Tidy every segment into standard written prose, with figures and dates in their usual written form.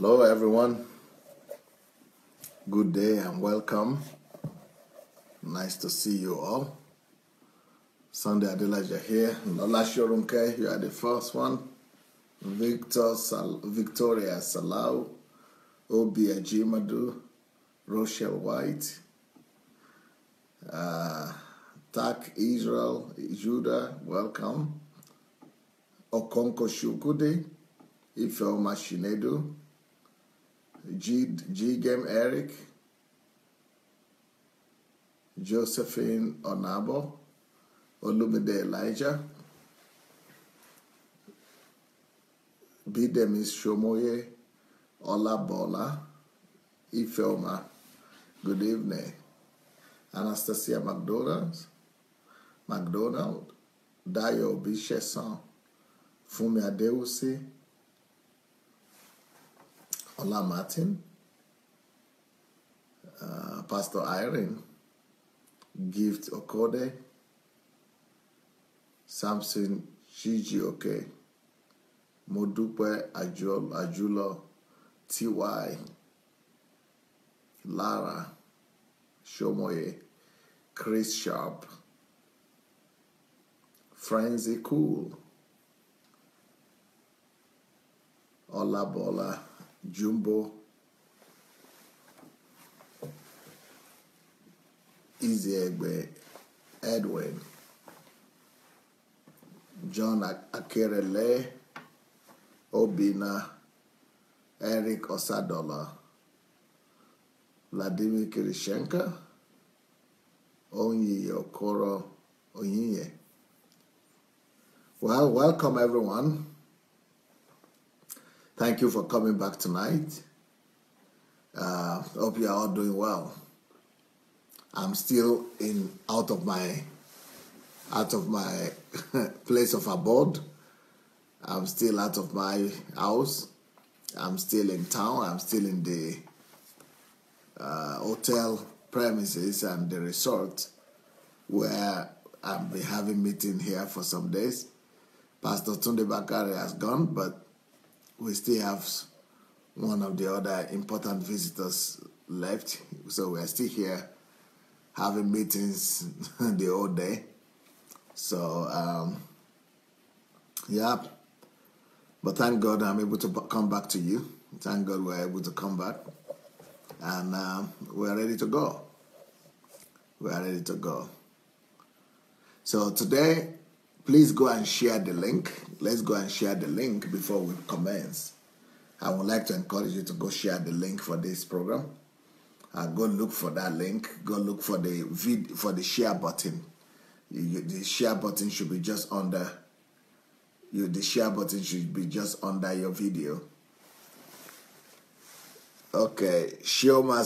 Hello everyone, good day and welcome. Nice to see you all. Sunday Adelaja here in Olashiorunke. You are the first one. Victoria Salau, Obi-Ajimadu, Rochelle White, Tak Israel, Judah, welcome. Okonko Shukudi, Ifeoma Shinedu, G-Game Eric, Josephine Onabo, Olumide Elijah, Bidemis Shomoye, Olabola, Ifeoma, good evening. Anastasia McDonald, Dairo Bisheshon, Fumiadeusi, Ola Martin, Pastor Irene, Gift Okode, Samson Gigi Oke, Modupe Ajulo, T.Y. Lara, Shomoye, Chris Sharp, Frenzy Cool, Olabola, Jumbo, Izere, Edwin, John Akerele, Obina, Eric Osadola, Vladimir Kirichenko, Onye Okoro, Oyinye. Well, welcome everyone. Thank you for coming back tonight. Hope you are all doing well. I'm still out of my place of abode. I'm still out of my house. I'm still in town. I'm still in the hotel premises and the resort where I've been having meeting here for some days. Pastor Tunde Bakari has gone, but we still have one of the other important visitors left, so we are still here having meetings the whole day. So, yeah, but thank God I'm able to come back to you. Thank God we're able to come back, and we're ready to go. We're ready to go. So today, please go and share the link. Let's go and share the link before we commence. I would like to encourage you to go share the link for this program. Go look for that link. Go look for the share button. The share button should be just under. The share button should be just under your video. Okay, Shoma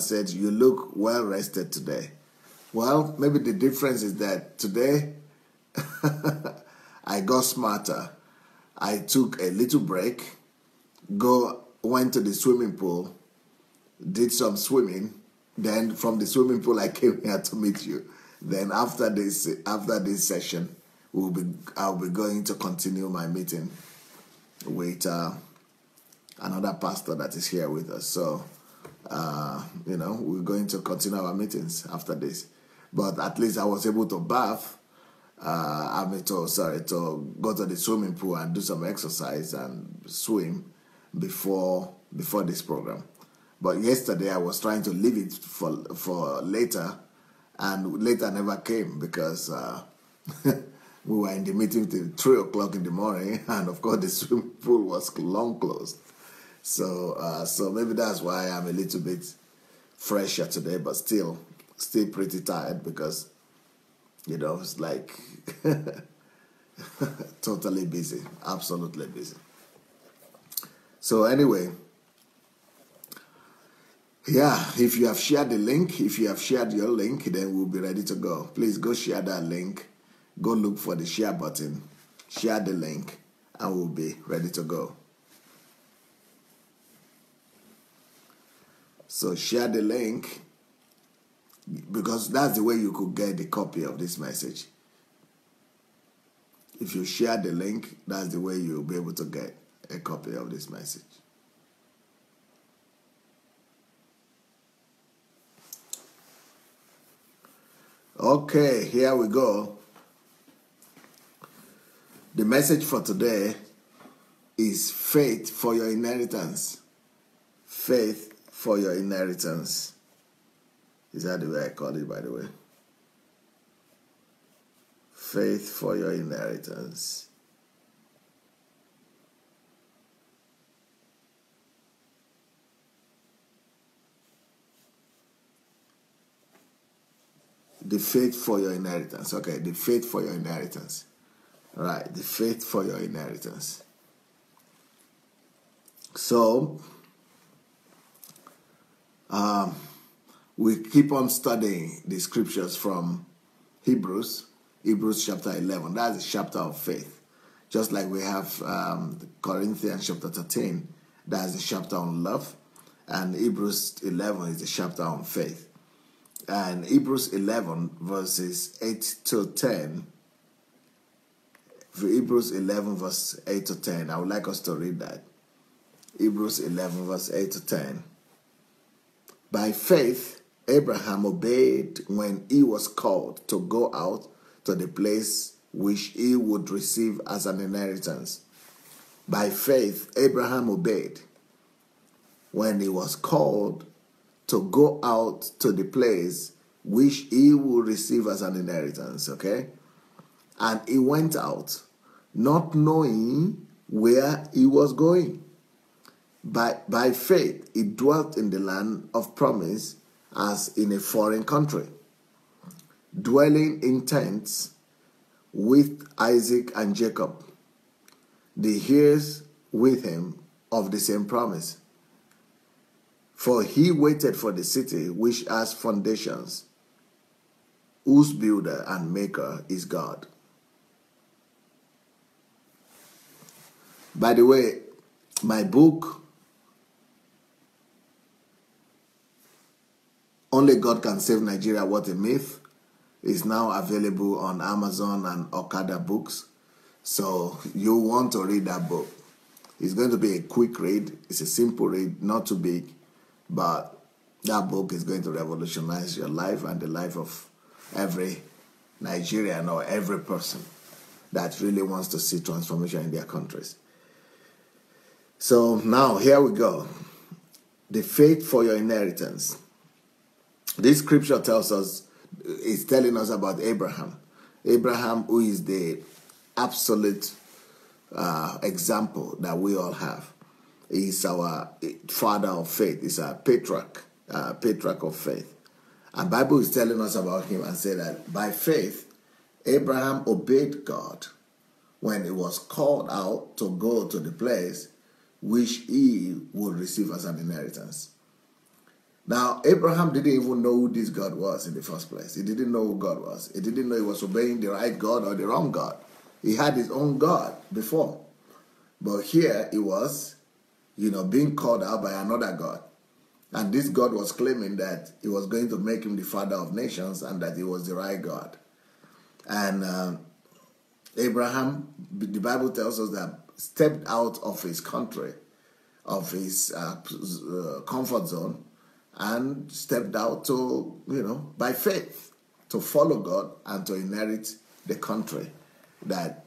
said, you look well rested today. Well, maybe the difference is that today I got smarter. I took a little break, went to the swimming pool, did some swimming. Then from the swimming pool, I came here to meet you. Then after this session, I'll be going to continue my meeting with another pastor that is here with us. So, you know, we're going to continue our meetings after this. But at least I was able to bathe. I mean, to go to the swimming pool and do some exercise and swim before this program. But yesterday I was trying to leave it for later, and later never came because we were in the meeting till 3 o'clock in the morning, and of course the swimming pool was long closed. So, so maybe that's why I'm a little bit fresher today, but still pretty tired because, you know, it's like totally busy, absolutely busy. So anyway, yeah, if you have shared the link, if you have shared your link, then we'll be ready to go. Please go share that link. Go look for the share button. Share the link, and we'll be ready to go. So share the link, because that's the way you could get the copy of this message. If you share the link, that's the way you'll be able to get a copy of this message. Okay, here we go. The message for today is faith for your inheritance. Faith for your inheritance. Is that the way I called it, by the way? Faith for your inheritance. The faith for your inheritance. Okay, the faith for your inheritance. Right, the faith for your inheritance. So, we keep on studying the scriptures from Hebrews chapter 11. That's the chapter of faith. Just like we have Corinthians chapter 13. That's the chapter on love. And Hebrews 11 is the chapter on faith. And Hebrews 11 verses 8 to 10. For Hebrews 11 verse 8 to 10. I would like us to read that. Hebrews 11 verse 8 to 10. By faith, Abraham obeyed when he was called to go out to the place which he would receive as an inheritance. By faith, Abraham obeyed when he was called to go out to the place which he will receive as an inheritance, okay? And he went out, not knowing where he was going. By faith, he dwelt in the land of promise as in a foreign country, dwelling in tents with Isaac and Jacob, the heirs with him of the same promise. For he waited for the city which has foundations, whose builder and maker is God. By the way, my book, Only God Can Save Nigeria, What a Myth, is now available on Amazon and Okada Books. So you want to read that book. It's going to be a quick read. It's a simple read, not too big. But that book is going to revolutionize your life and the life of every Nigerian or every person that really wants to see transformation in their countries. So now, here we go. The faith for your inheritance. This scripture is telling us about Abraham. Abraham, who is the absolute example that we all have. He's our father of faith. He's our patriarch of faith. And the Bible is telling us about him and say that by faith, Abraham obeyed God when he was called out to go to the place which he would receive as an inheritance. Now, Abraham didn't even know who this God was in the first place. He didn't know who God was. He didn't know he was obeying the right God or the wrong God. He had his own God before. But here he was, being called out by another God. And this God was claiming that he was going to make him the father of nations and that he was the right God. And Abraham, the Bible tells us that stepped out of his country, of his comfort zone, and stepped out to, by faith, to follow God and to inherit the country that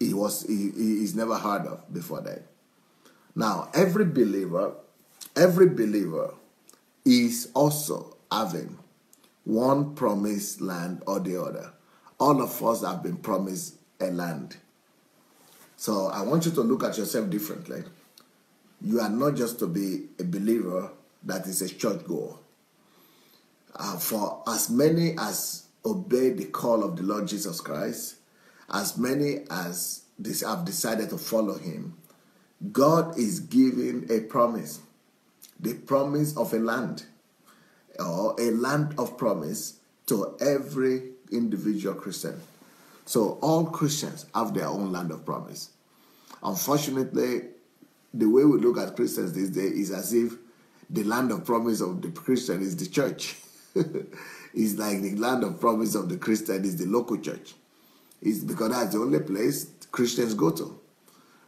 he's never heard of before that. Now, every believer is also having one promised land or the other. All of us have been promised a land. So I want you to look at yourself differently. You are not just to be a believer that is a churchgoer. For as many as obey the call of the Lord Jesus Christ, as many as have decided to follow him, God is giving a promise. The promise of a land, or a land of promise, to every individual Christian. So all Christians have their own land of promise. Unfortunately, the way we look at Christians these days is as if the land of promise of the Christian is the church. It's like the land of promise of the Christian is the local church. It's because that's the only place Christians go to.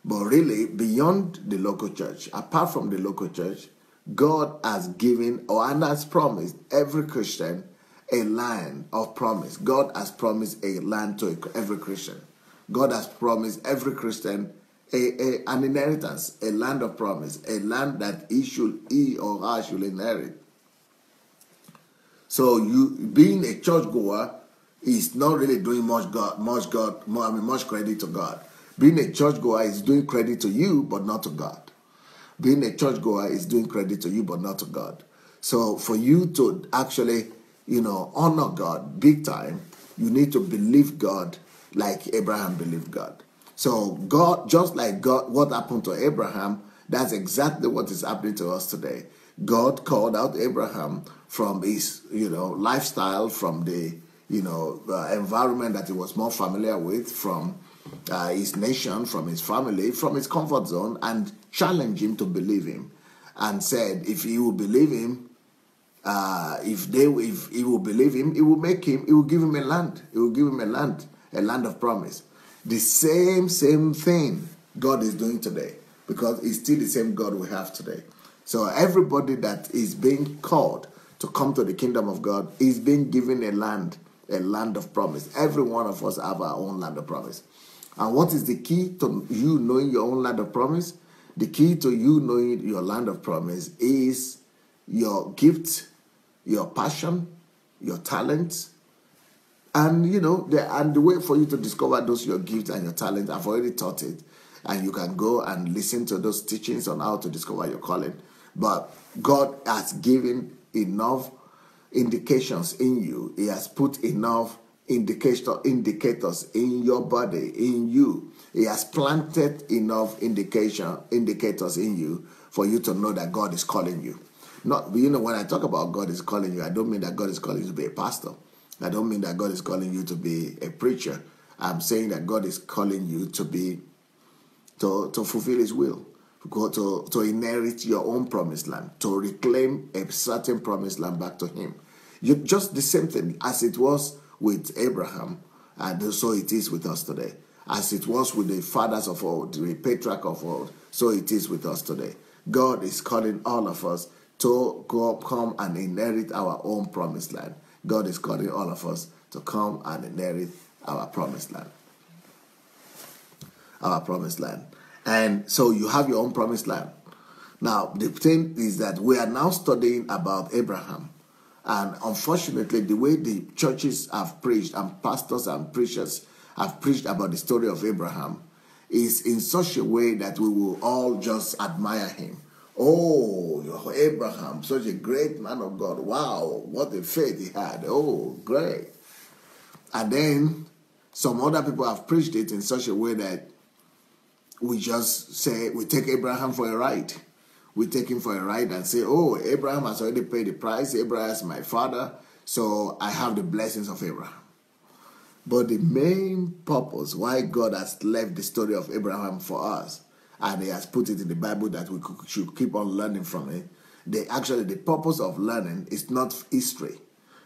But really, beyond the local church, apart from the local church, God has given and has promised every Christian a land of promise. God has promised a land to every Christian. God has promised every Christian an inheritance, a land of promise, a land that he or I should inherit. So you being a churchgoer is not really doing much credit to God. Being a churchgoer is doing credit to you, but not to God. Being a churchgoer is doing credit to you, but not to God. So for you to actually, honor God big time, you need to believe God like Abraham believed God. So God, just like God, what happened to Abraham, that's exactly what is happening to us today. God called out Abraham from his, lifestyle, from the, environment that he was more familiar with, from his nation, from his family, from his comfort zone, and challenged him to believe him, and said, if he will believe him, he will make him, he will give him a land. He will give him a land of promise. The same thing God is doing today, because it's still the same God we have today. So everybody that is being called to come to the kingdom of God is being given a land of promise. Every one of us have our own land of promise. And what is the key to you knowing your own land of promise? The key to you knowing your land of promise is your gift, your passion, your talents. And, the way for you to discover those your gifts and your talents, I've already taught it. And you can go and listen to those teachings on how to discover your calling. But God has given enough indications in you. He has put enough indicators in your body, in you. He has planted enough indicators in you for you to know that God is calling you. When I talk about God is calling you, I don't mean that God is calling you to be a pastor. I don't mean that God is calling you to be a preacher. I'm saying that God is calling you to fulfill His will, to inherit your own promised land, to reclaim a certain promised land back to Him. Just the same thing as it was with Abraham, and so it is with us today. As it was with the fathers of old, the patriarch of old, so it is with us today. God is calling all of us to come and inherit our own promised land. God is calling all of us to come and inherit our promised land. Our promised land. And so you have your own promised land. Now, the thing is that we are now studying about Abraham. And unfortunately, the way the churches have preached and pastors and preachers have preached about the story of Abraham is in such a way that we will all just admire him. Oh, Abraham, such a great man of God. Wow, what a faith he had. Oh, great. And then some other people have preached it in such a way that we just say, we take Abraham for a ride. We take him for a ride and say, oh, Abraham has already paid the price. Abraham is my father, so I have the blessings of Abraham. But the main purpose why God has left the story of Abraham for us, and He has put it in the Bible that we should keep on learning from it. The purpose of learning is not history.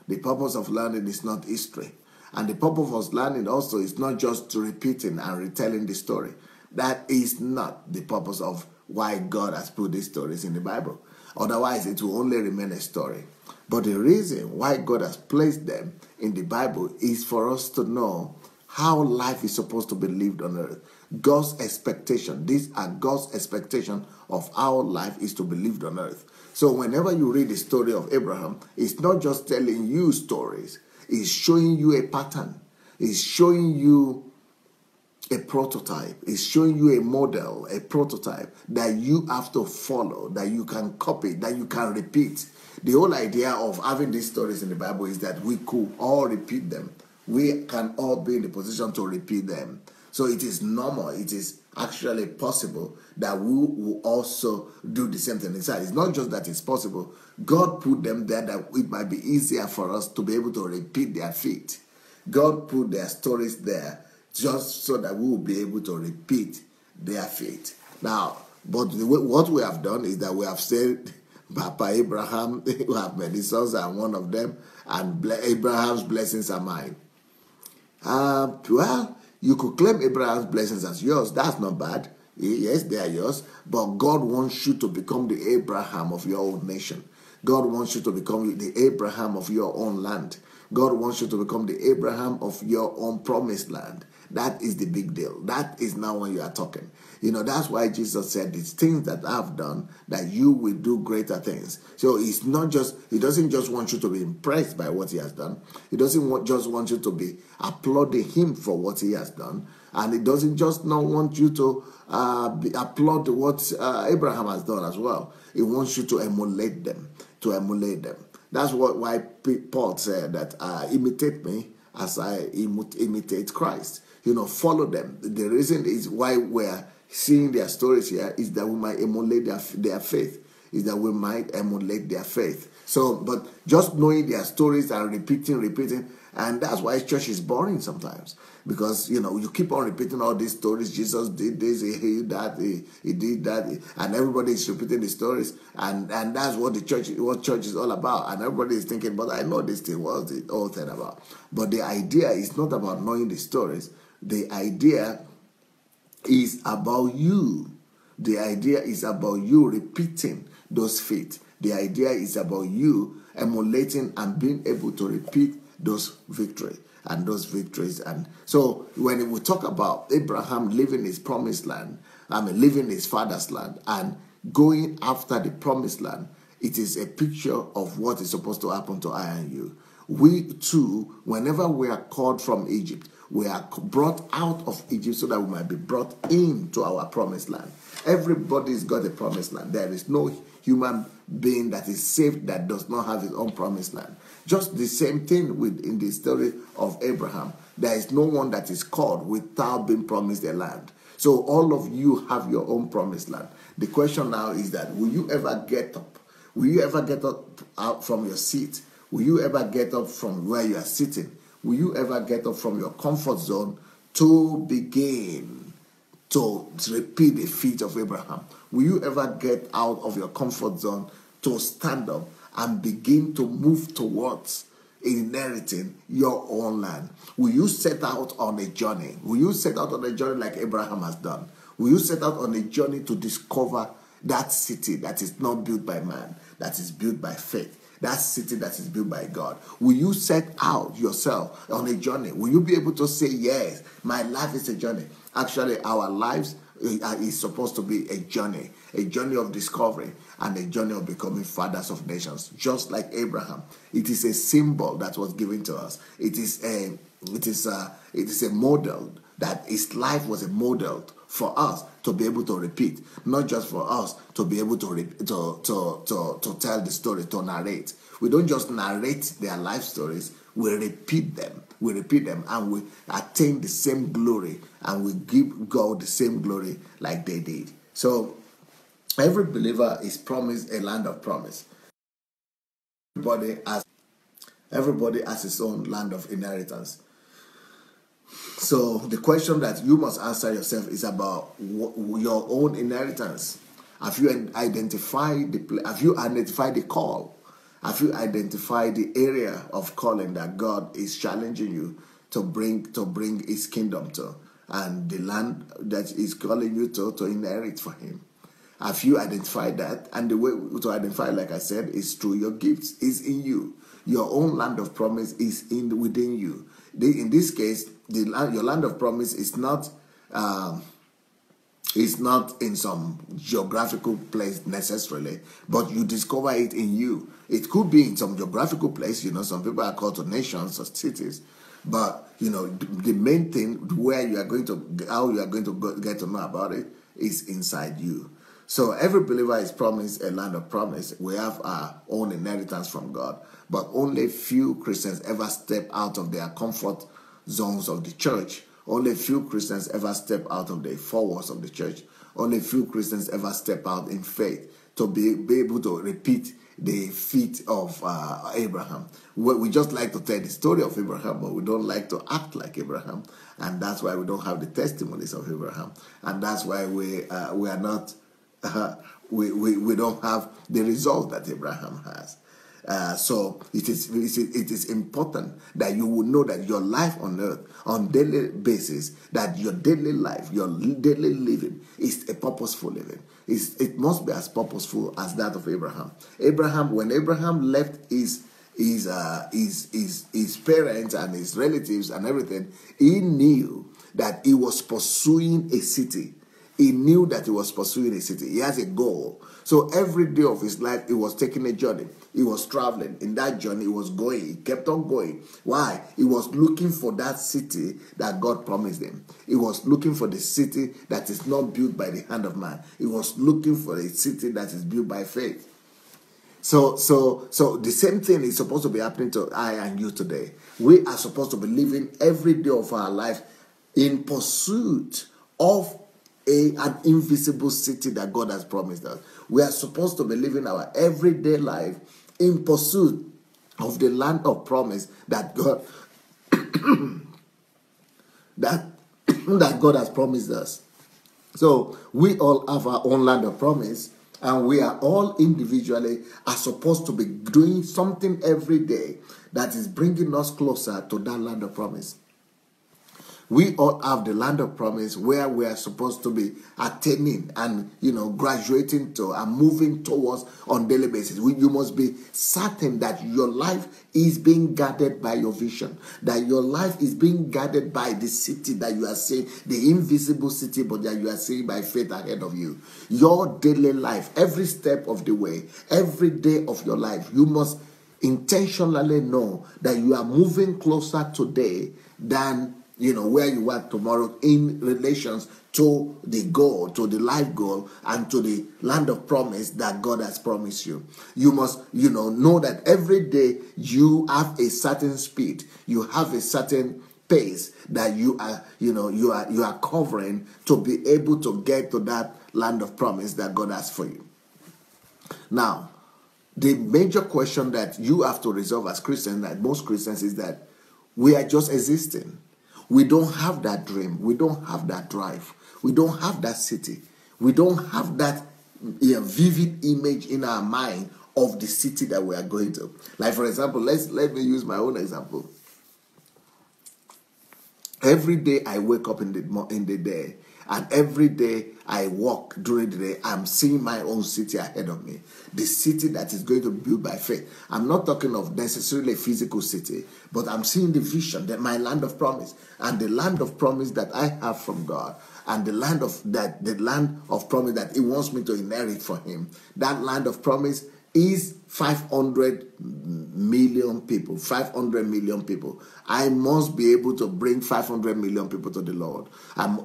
The purpose of learning is not history. And the purpose of learning also is not just repeating and retelling the story. That is not the purpose of why God has put these stories in the Bible. Otherwise, it will only remain a story. But the reason why God has placed them in the Bible is for us to know how life is supposed to be lived on earth. God's expectation. These are God's expectation of how life is to be lived on earth. So whenever you read the story of Abraham, it's not just telling you stories. It's showing you a pattern. It's showing you a prototype. It's showing you a model, a prototype that you have to follow, that you can copy, that you can repeat. The whole idea of having these stories in the Bible is that we could all repeat them. We can all be in the position to repeat them. So it is normal, it is actually possible that we will also do the same thing inside. It's not just that it's possible. God put them there that it might be easier for us to be able to repeat their feat. God put their stories there just so that we will be able to repeat their feat. Now, but what we have done is that we have said, Papa Abraham, we have many sons and one of them, and Abraham's blessings are mine. You could claim Abraham's blessings as yours. That's not bad. Yes, they are yours, but God wants you to become the Abraham of your own nation. God wants you to become the Abraham of your own land. God wants you to become the Abraham of your own promised land. That is the big deal. That is now when you are talking. You know, that's why Jesus said, it's things that I've done that you will do greater things. So it's not just, he doesn't just want you to be impressed by what he has done. He doesn't just want you to be applauding him for what he has done. And he doesn't just not want you to applaud what Abraham has done as well. He wants you to emulate them, That's why Paul said that imitate me as I imitate Christ. You know, follow them. The reason is why we're seeing their stories here is that we might emulate their faith. So, but just knowing their stories and repeating, and that's why church is boring sometimes. Because, you know, you keep on repeating all these stories. Jesus did this, he did that, he did that. And everybody is repeating the stories. And that's what the church, what church is all about. And everybody is thinking, but I know this thing, what's the whole thing about? But the idea is not about knowing the stories. The idea is about you. The idea is about you repeating those faith. The idea is about you emulating and being able to repeat those victories. And those victories. And so when we talk about Abraham leaving his promised land, leaving his father's land and going after the promised land, it is a picture of what is supposed to happen to I and you. We too, whenever we are called from Egypt, we are brought out of Egypt so that we might be brought into our promised land. Everybody's got a promised land. There is no human being that is saved that does not have his own promised land. Just the same thing in the story of Abraham. There is no one that is called without being promised a land. So all of you have your own promised land. The question now is that, will you ever get up? Will you ever get up out from your seat? Will you ever get up from where you are sitting? Will you ever get up from your comfort zone to begin to repeat the feat of Abraham? Will you ever get out of your comfort zone to stand up and begin to move towards inheriting your own land? Will you set out on a journey? Will you set out on a journey like Abraham has done? Will you set out on a journey to discover that city that is not built by man, that is built by faith? That city that is built by God. Will you set out yourself on a journey? Will you be able to say, yes, my life is a journey? Actually, our lives is supposed to be a journey of discovery and a journey of becoming fathers of nations, just like Abraham. It is a symbol that was given to us. It is a model that his life was a model for us to be able to repeat, not just for us to be able to tell the story, to narrate. We don't just narrate their life stories, we repeat them. We repeat them and we attain the same glory and we give God the same glory like they did. So every believer is promised a land of promise. Everybody has his own land of inheritance. So the question that you must answer yourself is about your own inheritance. Have you identified the call? Have you identified the area of calling that God is challenging you to bring his kingdom to, and the land that is calling you to inherit for him? Have you identified that? And the way to identify, like I said, is through your gifts, is in you. Your own land of promise is within you. In this case, your land of promise is not in some geographical place necessarily, but you discover it in you. It could be in some geographical place. You know, some people are called to nations or cities, but you know the main thing how you are going to get to know about it is inside you. So every believer is promised a land of promise. We have our own inheritance from God, but only few Christians ever step out of their comfort zones of the church. Only few Christians ever step out of the four walls of the church. Only few Christians ever step out in faith to be able to repeat the feat of Abraham. We just like to tell the story of Abraham, but we don't like to act like Abraham, and that's why we don't have the testimonies of Abraham, and that's why we don't have the results that Abraham has. So it is important that you will know that your life on earth, on daily basis, that your daily life, your daily living is a purposeful living. It must be as purposeful as that of Abraham. When Abraham left his parents and his relatives and everything, he knew that he was pursuing a city. He knew that he was pursuing a city. He has a goal. So every day of his life, he was taking a journey. He was traveling. In that journey, he was going. He kept on going. Why? He was looking for that city that God promised him. He was looking for the city that is not built by the hand of man. He was looking for a city that is built by faith. So the same thing is supposed to be happening to I and you today. We are supposed to be living every day of our life in pursuit of an invisible city that God has promised us. We are supposed to be living our everyday life in pursuit of the land of promise that God that God has promised us. So we all have our own land of promise, and we are all individually are supposed to be doing something every day that is bringing us closer to that land of promise. We all have the land of promise where we are supposed to be attaining and, graduating to and moving towards on daily basis. You must be certain that your life is being guarded by your vision, that your life is being guarded by the city that you are seeing, the invisible city, but that you are seeing by faith ahead of you. Your daily life, every step of the way, every day of your life, you must intentionally know that you are moving closer today than where you are tomorrow in relations to the goal, to the life goal, and to the land of promise that God has promised you. You must, know that every day you have a certain speed, you have a certain pace that you are covering to be able to get to that land of promise that God has for you. Now, the major question that you have to resolve as Christians, that most Christians, is that we are just existing. We don't have that dream. We don't have that drive. We don't have that city. We don't have that vivid image in our mind of the city that we are going to. Like, for example, let me use my own example. Every day I wake up in the day, and every day I walk during the day, I'm seeing my own city ahead of me. The city that is going to be built by faith. I'm not talking of necessarily a physical city, but I'm seeing the vision, that my land of promise, and the land of promise that I have from God, and the land of promise that He wants me to inherit for Him. That land of promise is 500 million people. I must be able to bring 500 million people to the Lord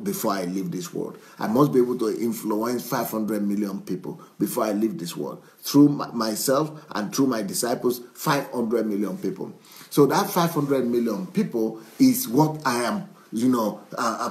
before I leave this world. I must be able to influence 500 million people before I leave this world. Through myself and through my disciples, 500 million people. So that 500 million people is what I am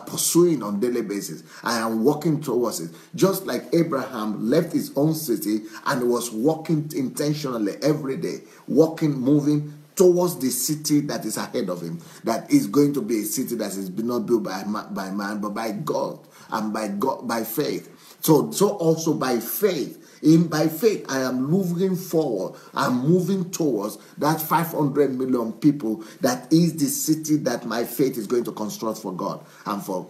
pursuing on daily basis. I am walking towards it. Just like Abraham left his own city and was walking intentionally every day, moving towards the city that is ahead of him, that is going to be a city that is not built by man, but by God, and by God, by faith. So also by faith. By faith, I am moving forward. I'm moving towards that 500 million people that is the city that my faith is going to construct for God and for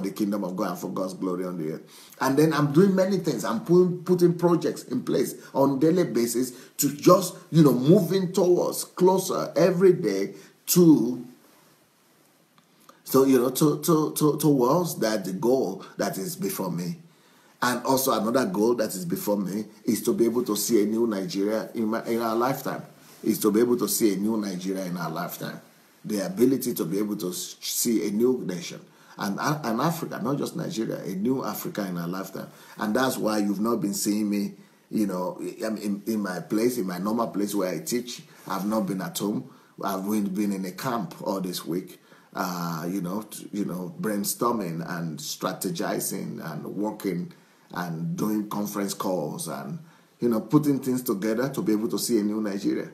the kingdom of God and for God's glory on the earth. And then I'm doing many things. I'm putting projects in place on daily basis to just, moving towards closer every day to towards that goal that is before me. And also another goal that is before me is to be able to see a new Nigeria in our lifetime. The ability to be able to see a new nation. And an Africa, not just Nigeria, a new Africa in our lifetime. And that's why you've not been seeing me, in my place, in my normal place where I teach. I've not been at home. I've been in a camp all this week. Brainstorming and strategizing and working and doing conference calls and, putting things together to be able to see a new Nigeria.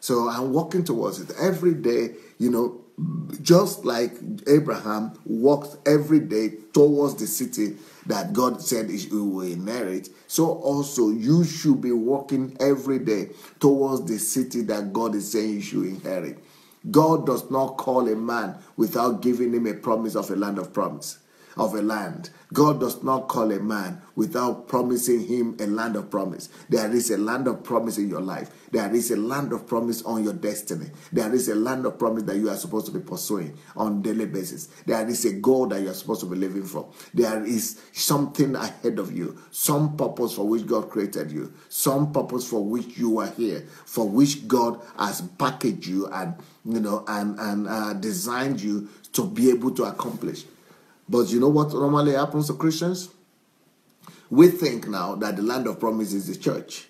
So I'm working towards it every day, just like Abraham walked every day towards the city that God said he will inherit, so also you should be walking every day towards the city that God is saying you should inherit. God does not call a man without giving him a promise of a land of promise. God does not call a man without promising him a land of promise. There is a land of promise in your life. There is a land of promise on your destiny. There is a land of promise that you are supposed to be pursuing on a daily basis. There is a goal that you are supposed to be living for. There is something ahead of you, some purpose for which God created you, some purpose for which you are here, for which God has packaged you and designed you to be able to accomplish. But you know what normally happens to Christians? We think now that the land of promise is the church.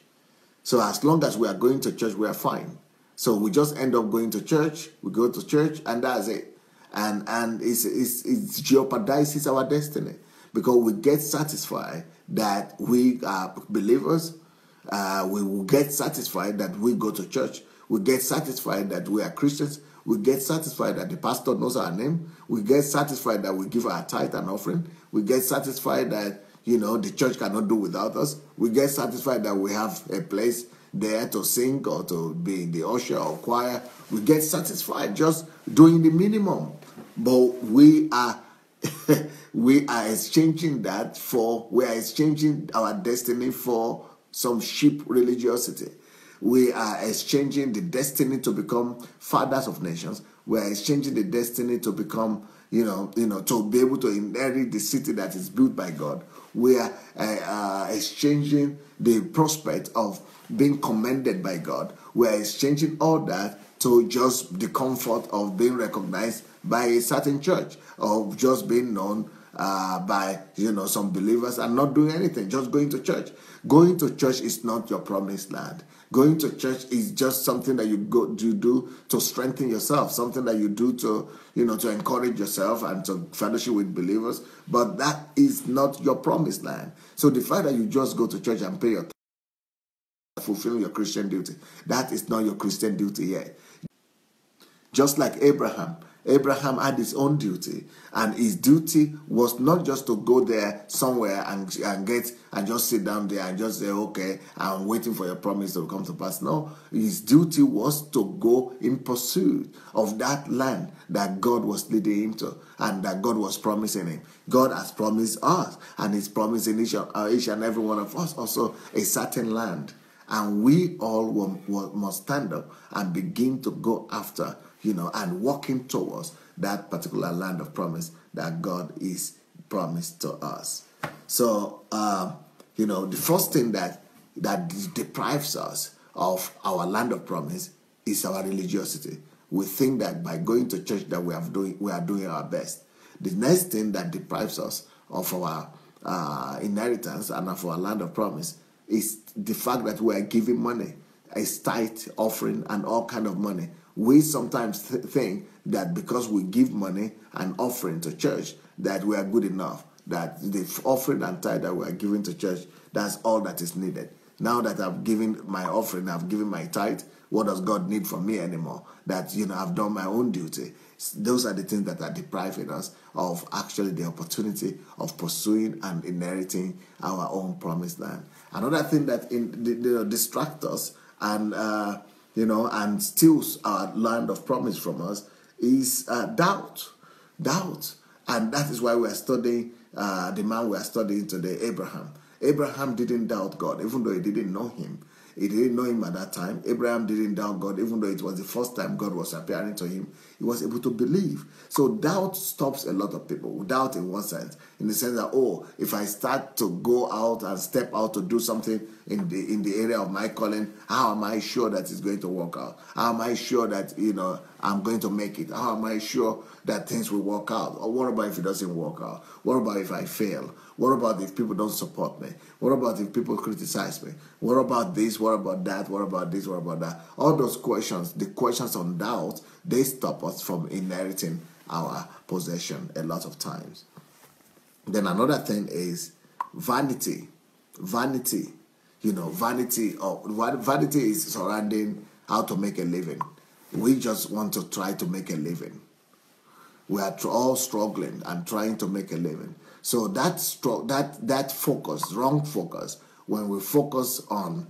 So as long as we are going to church, we are fine. So we just end up going to church, we go to church, and that's it. And it jeopardizes our destiny because we get satisfied that we are believers. We will get satisfied that we go to church. We get satisfied that we are Christians. We get satisfied that the pastor knows our name. We get satisfied that we give our tithe and offering. We get satisfied that, the church cannot do without us. We get satisfied that we have a place there to sing or to be in the usher or choir. We get satisfied just doing the minimum. But we are we are exchanging our destiny for some cheap religiosity. We are exchanging the destiny to become fathers of nations. We are exchanging the destiny to become, to be able to inherit the city that is built by God. We are exchanging the prospect of being commended by God. We are exchanging all that to just the comfort of being recognized by a certain church, of just being known by some believers and not doing anything, just going to church. Going to church is not your promised land. Going to church is just something that you do to strengthen yourself, something that you do to, to encourage yourself and to fellowship with believers. But that is not your promised land. So the fact that you just go to church and pay your fulfill your Christian duty, that is not your Christian duty yet. Just like Abraham had his own duty, and his duty was not just to go there somewhere and just sit down there and just say, okay, I'm waiting for your promise to come to pass. No, his duty was to go in pursuit of that land that God was leading him to and that God was promising him. God has promised us, and he's promising each and every one of us also a certain land. And we all must stand up and begin to go after, and walking towards that particular land of promise that God is promised to us. So, the first thing that deprives us of our land of promise is our religiosity. We think that by going to church that we are doing our best. The next thing that deprives us of our inheritance and of our land of promise is the fact that we are giving money, a tithe, offering, and all kind of money. We sometimes think that because we give money and offering to church that we are good enough, that the offering and tithe that we are giving to church, that's all that is needed. Now that I've given my offering, I've given my tithe, what does God need from me anymore? That, I've done my own duty. Those are the things that are depriving us of actually the opportunity of pursuing and inheriting our own promised land. Another thing that distracts us and and steals our land of promise from us is doubt. And that is why we are studying the man we are studying today, Abraham. Abraham didn't doubt God, even though he didn't know him. He didn't know him at that time. Abraham didn't doubt God, even though it was the first time God was appearing to him. He was able to believe. So doubt stops a lot of people. Doubt in one sense, in the sense that, if I start to go out and step out to do something in the area of my calling, how am I sure that it's going to work out? How am I sure that, I'm going to make it? How am I sure that things will work out? Or what about if it doesn't work out? What about if I fail? What about if people don't support me? What about if people criticize me? What about this? What about that? What about this? What about that? All those questions, the questions on doubt, they stop us from inheriting our possession a lot of times. Then another thing is vanity. Vanity is surrounding how to make a living. We just want to try to make a living. We are all struggling and trying to make a living. So that focus, wrong focus, when we focus on,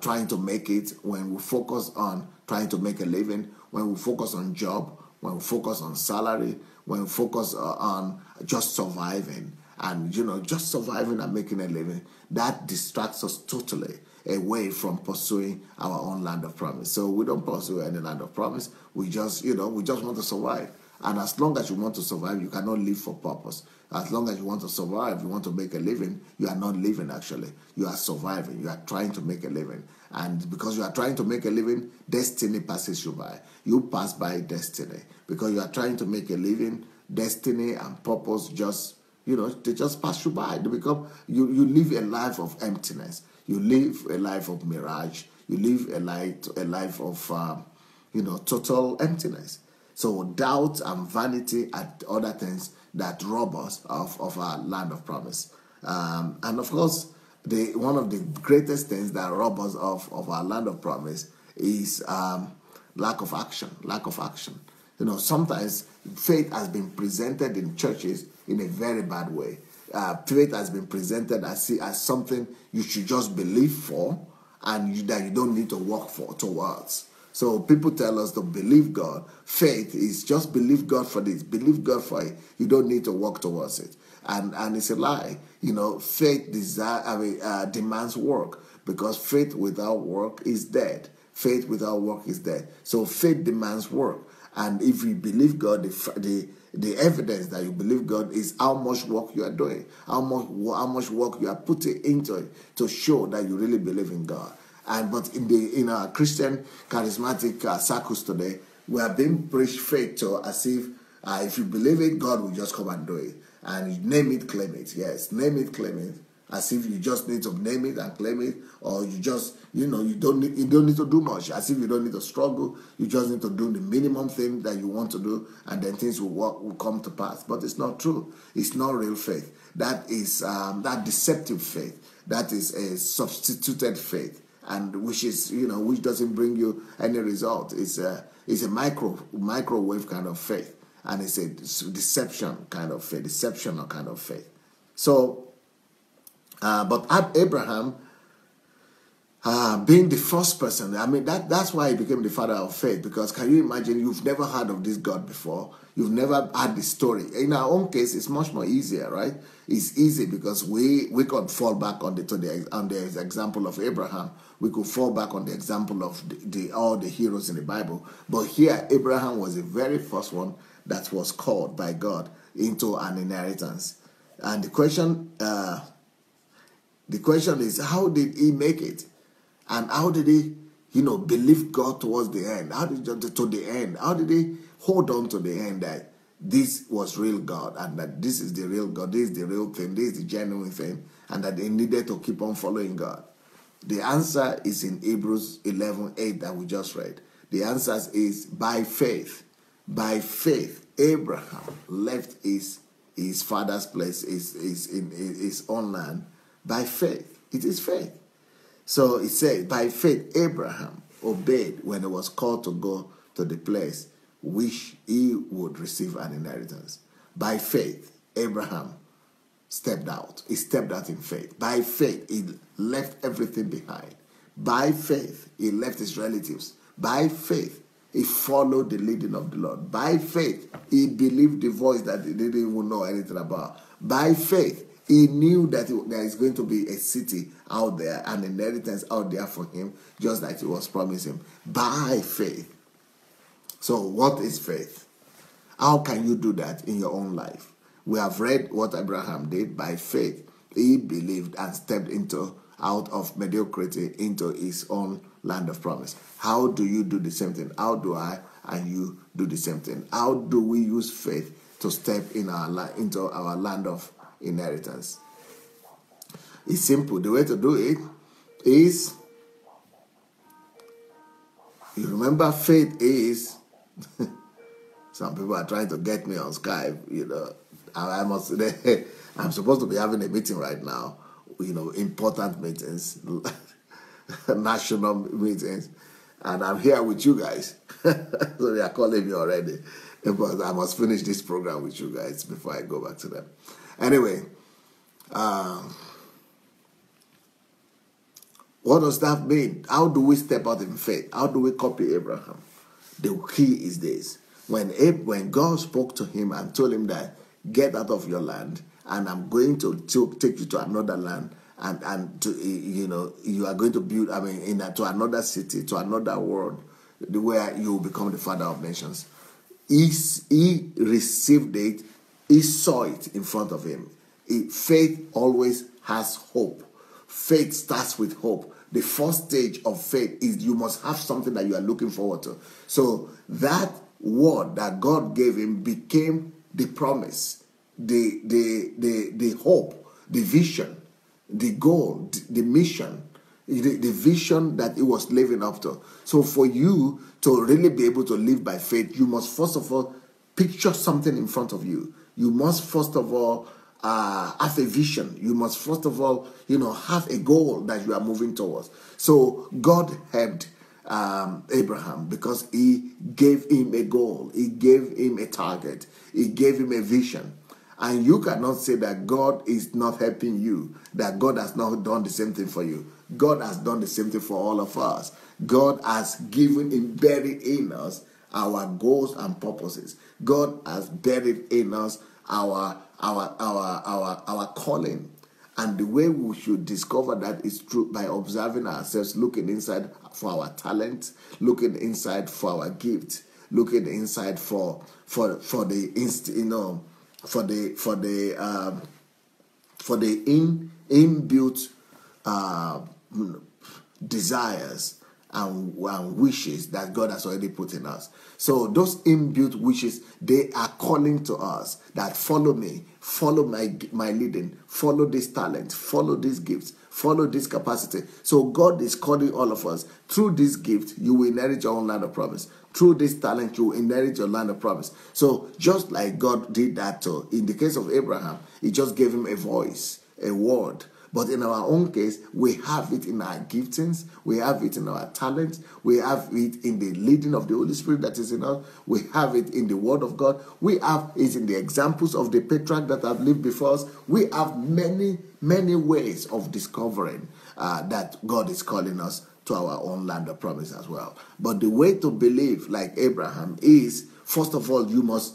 trying to make it, when we focus on trying to make a living, when we focus on job, when we focus on salary, when we focus on just surviving and, just surviving and making a living, that distracts us totally away from pursuing our own land of promise. So we don't pursue any land of promise. We just, we just want to survive. And as long as you want to survive, you cannot live for purpose. As long as you want to survive, you want to make a living, you are not living actually. You are surviving. You are trying to make a living. And because you are trying to make a living, destiny passes you by. You pass by destiny. Because you are trying to make a living, destiny and purpose just, they just pass you by. They become, you live a life of emptiness. You live a life of mirage. You live a life of, total emptiness. So doubt and vanity are other things that rob us of our land of promise. And of course, one of the greatest things that rob us of our land of promise is lack of action. Lack of action. Sometimes faith has been presented in churches in a very bad way. Faith has been presented as something you should just believe for and that you don't need to work for towards. So people tell us to believe God. Faith is just believe God for this, believe God for it. You don't need to work towards it. And it's a lie. Faith demands work, because faith without work is dead. Faith without work is dead. So faith demands work. And if you believe God, the evidence that you believe God is how much work you are doing, how much work you are putting into it to show that you really believe in God. But in our Christian charismatic circles today, we are being preached faith to as if you believe it, God will just come and do it. And name it, claim it. Yes, name it, claim it. As if you just need to name it and claim it, or you just, you don't need to do much. As if you don't need to struggle. You just need to do the minimum thing that you want to do, and then things will come to pass. But it's not true. It's not real faith. That is that deceptive faith. That is a substituted faith. And which is, which doesn't bring you any result. It's a microwave kind of faith, and it's a deception kind of faith, deceptional kind of faith. So, but Abraham, being the first person, that's why he became the father of faith. Because can you imagine? You've never heard of this God before. You've never heard the story. In our own case, it's much more easier, right? It's easy because we could fall back on the example of Abraham. We could fall back on the example of all the heroes in the Bible. But here, Abraham was the very first one that was called by God into an inheritance. And the question is, how did he make it? And how did he, believe God towards the end? How did he hold on to the end that this was real God, and that this is the real God, this is the real thing, this is the genuine thing, and that they needed to keep on following God? The answer is in Hebrews 11:8 that we just read. The answer is by faith. By faith, Abraham left his father's place, his own land, by faith. It is faith. So it says, by faith, Abraham obeyed when he was called to go to the place which he would receive an inheritance. By faith, Abraham stepped out. He stepped out in faith. By faith, he left everything behind. By faith, he left his relatives. By faith, he followed the leading of the Lord. By faith, he believed the voice that he didn't even know anything about. By faith, he knew that there is going to be a city out there, an inheritance out there for him, just like he was promised him. By faith. So what is faith? How can you do that in your own life? We have read what Abraham did by faith. He believed and stepped out of mediocrity into his own land of promise. How do you do the same thing? How do I and you do the same thing? How do we use faith to step into our land of inheritance? It's simple. The way to do it is, you remember, faith is... Some people are trying to get me on Skype, I'm supposed to be having a meeting right now, important meetings, national meetings, and I'm here with you guys. So they are calling me already. But I must finish this program with you guys before I go back to them. Anyway, what does that mean? How do we step out in faith? How do we copy Abraham? The key is this. When God spoke to him and told him that, get out of your land, and I'm going to take you to another land, and to, you know, you are going to build, I mean, to another city, to another world, where you will become the father of nations. He received it. He saw it in front of him. Faith always has hope. Faith starts with hope. The first stage of faith is you must have something that you are looking forward to. So that word that God gave him became the promise, the hope, the vision, the goal, the mission, the vision that he was living up to. So for you to really be able to live by faith, you must first of all picture something in front of you. You must first of all have a vision. You must first of all, you know, have a goal that you are moving towards. So God helped Abraham because he gave him a goal. He gave him a target. He gave him a vision. And you cannot say that God is not helping you, that God has not done the same thing for you. God has done the same thing for all of us. God has given and buried in us our goals and purposes. God has buried in us our calling. And the way we should discover that is through by observing ourselves, looking inside for our talent, looking inside for our gift, looking inside for the inbuilt desires and wishes that God has already put in us. So those inbuilt wishes, they are calling to us that follow me, follow my leading, follow this talent, follow these gifts, follow this capacity. So God is calling all of us. Through this gift, you will inherit your own land of promise. Through this talent, you will inherit your land of promise. So just like God did that too, in the case of Abraham, he just gave him a voice, a word. But in our own case, we have it in our giftings, we have it in our talents, we have it in the leading of the Holy Spirit that is in us, we have it in the Word of God, we have it in the examples of the patriarchs that have lived before us. We have many, many ways of discovering that God is calling us to our own land of promise as well. But the way to believe like Abraham is, first of all, you must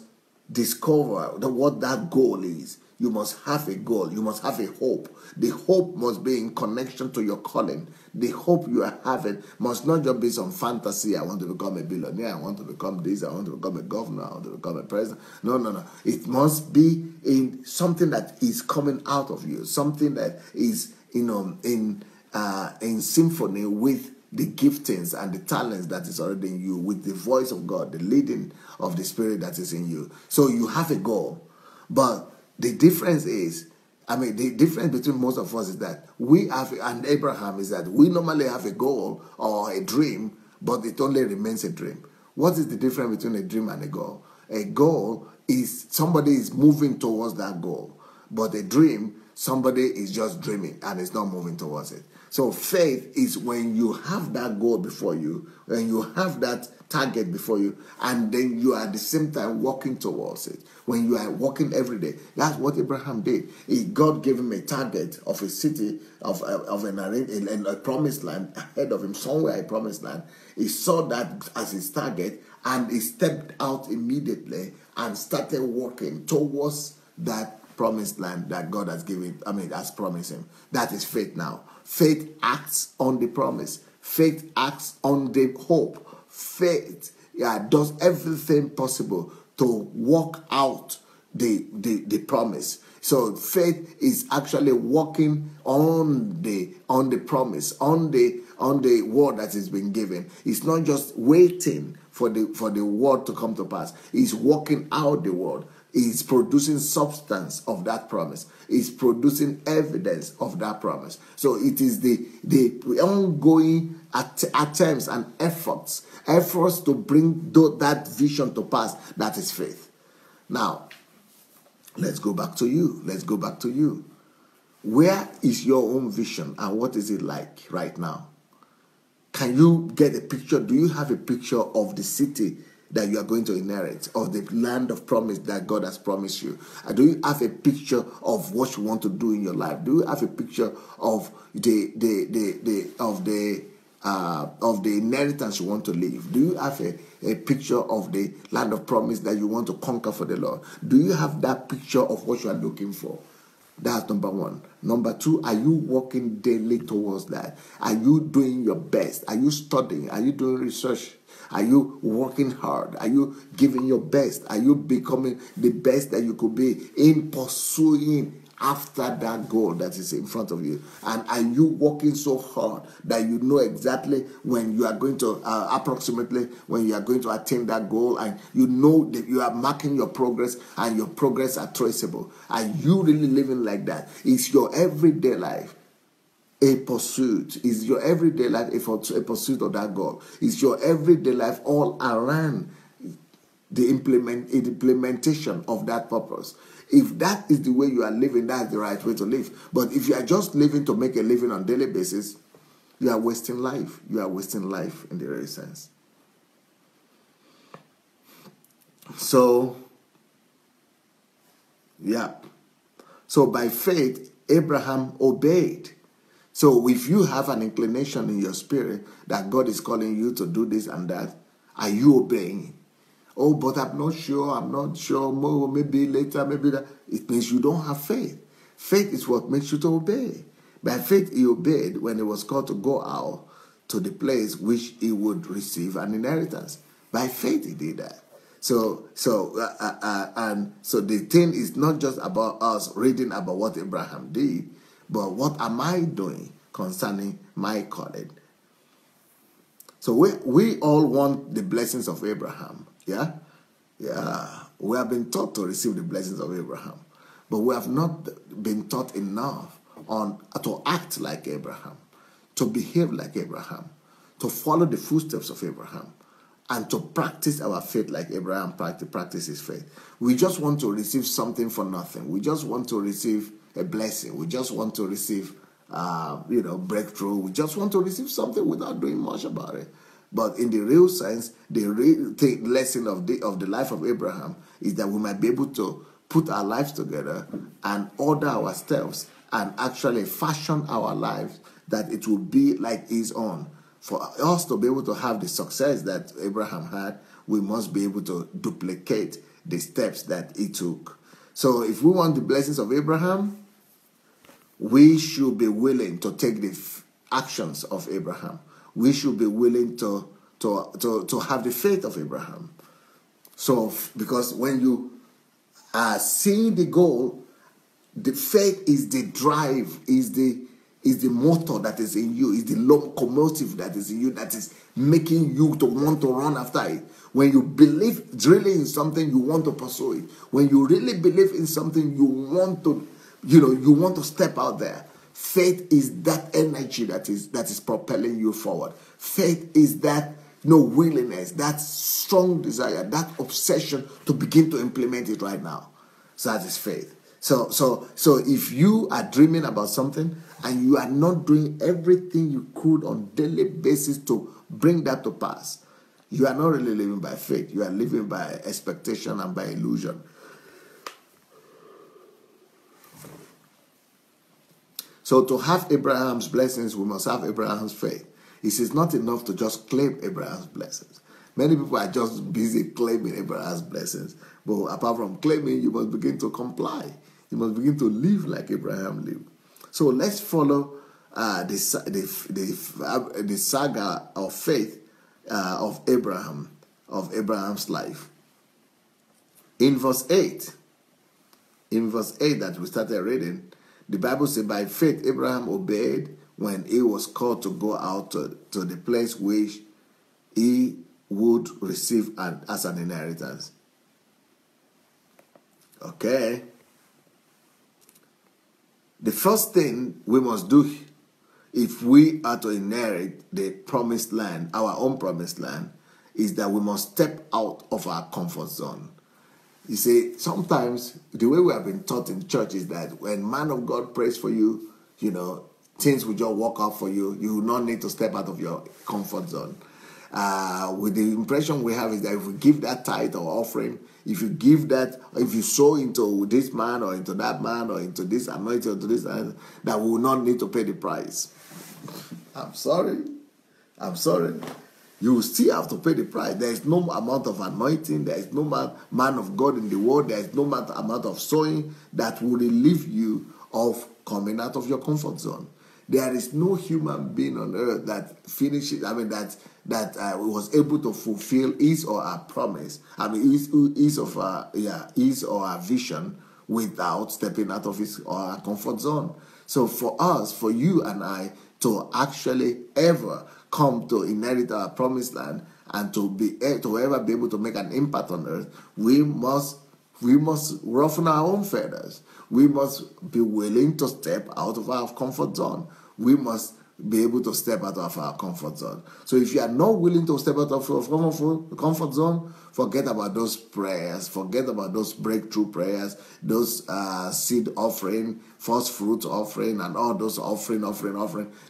discover what that goal is. You must have a goal. You must have a hope. The hope must be in connection to your calling. The hope you are having must not just be some fantasy. I want to become a billionaire. I want to become this. I want to become a governor. I want to become a president. No, no, no. It must be in something that is coming out of you. Something that is, you know, in symphony with the giftings and the talents that is already in you, with the voice of God, the leading of the Spirit that is in you. So you have a goal, but the difference between most of us is that we have, and Abraham is that we normally have a goal or a dream, but it only remains a dream. What is the difference between a dream and a goal? A goal is somebody is moving towards that goal, but a dream, somebody is just dreaming and is not moving towards it. So faith is when you have that goal before you, when you have that target before you, and then you are at the same time walking towards it. When you are walking every day, that's what Abraham did. God gave him a target of a city, of a promised land ahead of him, somewhere a promised land. He saw that as his target, and he stepped out immediately and started walking towards that promised land that God has given, has promised him. That is faith now. Faith acts on the promise. Faith acts on the hope. Faith does everything possible to walk out the promise. So faith is actually walking on the promise, on the word that has been given. It's not just waiting for the word to come to pass. It's walking out the word. It's producing substance of that promise. It's producing evidence of that promise. So it is the ongoing attempts and efforts to bring that vision to pass. That is faith. Now, let's go back to you. Let's go back to you. Where is your own vision and what is it like right now? Can you get a picture? Do you have a picture of the city that you are going to inherit, or the land of promise that God has promised you? Do you have a picture of what you want to do in your life? Do you have a picture of the inheritance you want to leave? Do you have a picture of the land of promise that you want to conquer for the Lord? Do you have that picture of what you are looking for? That's number one. Number two, are you working daily towards that? Are you doing your best? Are you studying? Are you doing research? Are you working hard? Are you giving your best? Are you becoming the best that you could be in pursuing after that goal that is in front of you? And are you working so hard that you know exactly when you are going to approximately when you are going to attain that goal, and you know that you are marking your progress and your progress are traceable? Are you really living like that? Is your everyday life a pursuit? Is your everyday life a pursuit of that goal? Is your everyday life all around the implementation of that purpose? If that is the way you are living, that's the right way to live. But if you are just living to make a living on a daily basis, you are wasting life. You are wasting life in the real sense. So, yeah. So by faith, Abraham obeyed. So if you have an inclination in your spirit that God is calling you to do this and that, are you obeying? Oh, but I'm not sure, maybe later, maybe that. It means you don't have faith. Faith is what makes you to obey. By faith, he obeyed when he was called to go out to the place which he would receive an inheritance. By faith, he did that. So the thing is not just about us reading about what Abraham did, but what am I doing concerning my calling? So we all want the blessings of Abraham. Yeah? Yeah. We have been taught to receive the blessings of Abraham, but we have not been taught enough to act like Abraham, to behave like Abraham, to follow the footsteps of Abraham, and to practice our faith like Abraham practice his faith. We just want to receive something for nothing. We just want to receive a blessing. We just want to receive, breakthrough. We just want to receive something without doing much about it. But in the real sense, the real lesson of the life of Abraham is that we might be able to put our lives together and order ourselves and actually fashion our lives that it will be like his own. For us to be able to have the success that Abraham had, we must be able to duplicate the steps that he took. So if we want the blessings of Abraham, we should be willing to take the actions of Abraham. We should be willing to have the faith of Abraham. So, because when you are seeing the goal, the faith is the drive, is the motor that is in you, is the locomotive that is in you, that is making you to want to run after it. When you believe really in something, you want to pursue it. When you really believe in something, you want to step out there. Faith is that energy that is propelling you forward. Faith is that willingness, that strong desire, that obsession to begin to implement it right now. So that is faith. So if you are dreaming about something and you are not doing everything you could on a daily basis to bring that to pass, you are not really living by faith. You are living by expectation and by illusion. So to have Abraham's blessings, we must have Abraham's faith. It is not enough to just claim Abraham's blessings. Many people are just busy claiming Abraham's blessings. But apart from claiming, you must begin to comply. You must begin to live like Abraham lived. So let's follow the saga of faith of Abraham's life. In verse 8 that we started reading, the Bible says, by faith, Abraham obeyed when he was called to go out to the place which he would receive as an inheritance. Okay. The first thing we must do if we are to inherit the promised land, our own promised land, is that we must step out of our comfort zone. You see, sometimes the way we have been taught in church is that when man of God prays for you, things will just work out for you. You will not need to step out of your comfort zone. with the impression we have is that if we give that tithe or offering, if you give that, if you sow into this man or into that man or into this anointing or to this, that we will not need to pay the price. I'm sorry. You will still have to pay the price. There is no amount of anointing. There is no man of God in the world. There is no amount of sowing that will relieve you of coming out of your comfort zone. There is no human being on earth that finishes, was able to fulfill his or her promise, his or her vision without stepping out of his or her comfort zone. So for us, for you and I, to actually ever come to inherit our promised land and to ever be able to make an impact on earth, we must roughen our own feathers. We must be willing to step out of our comfort zone. We must be able to step out of our comfort zone. So if you are not willing to step out of your comfort zone, forget about those prayers, forget about those breakthrough prayers, those seed offering, first fruit offering, and all those offering.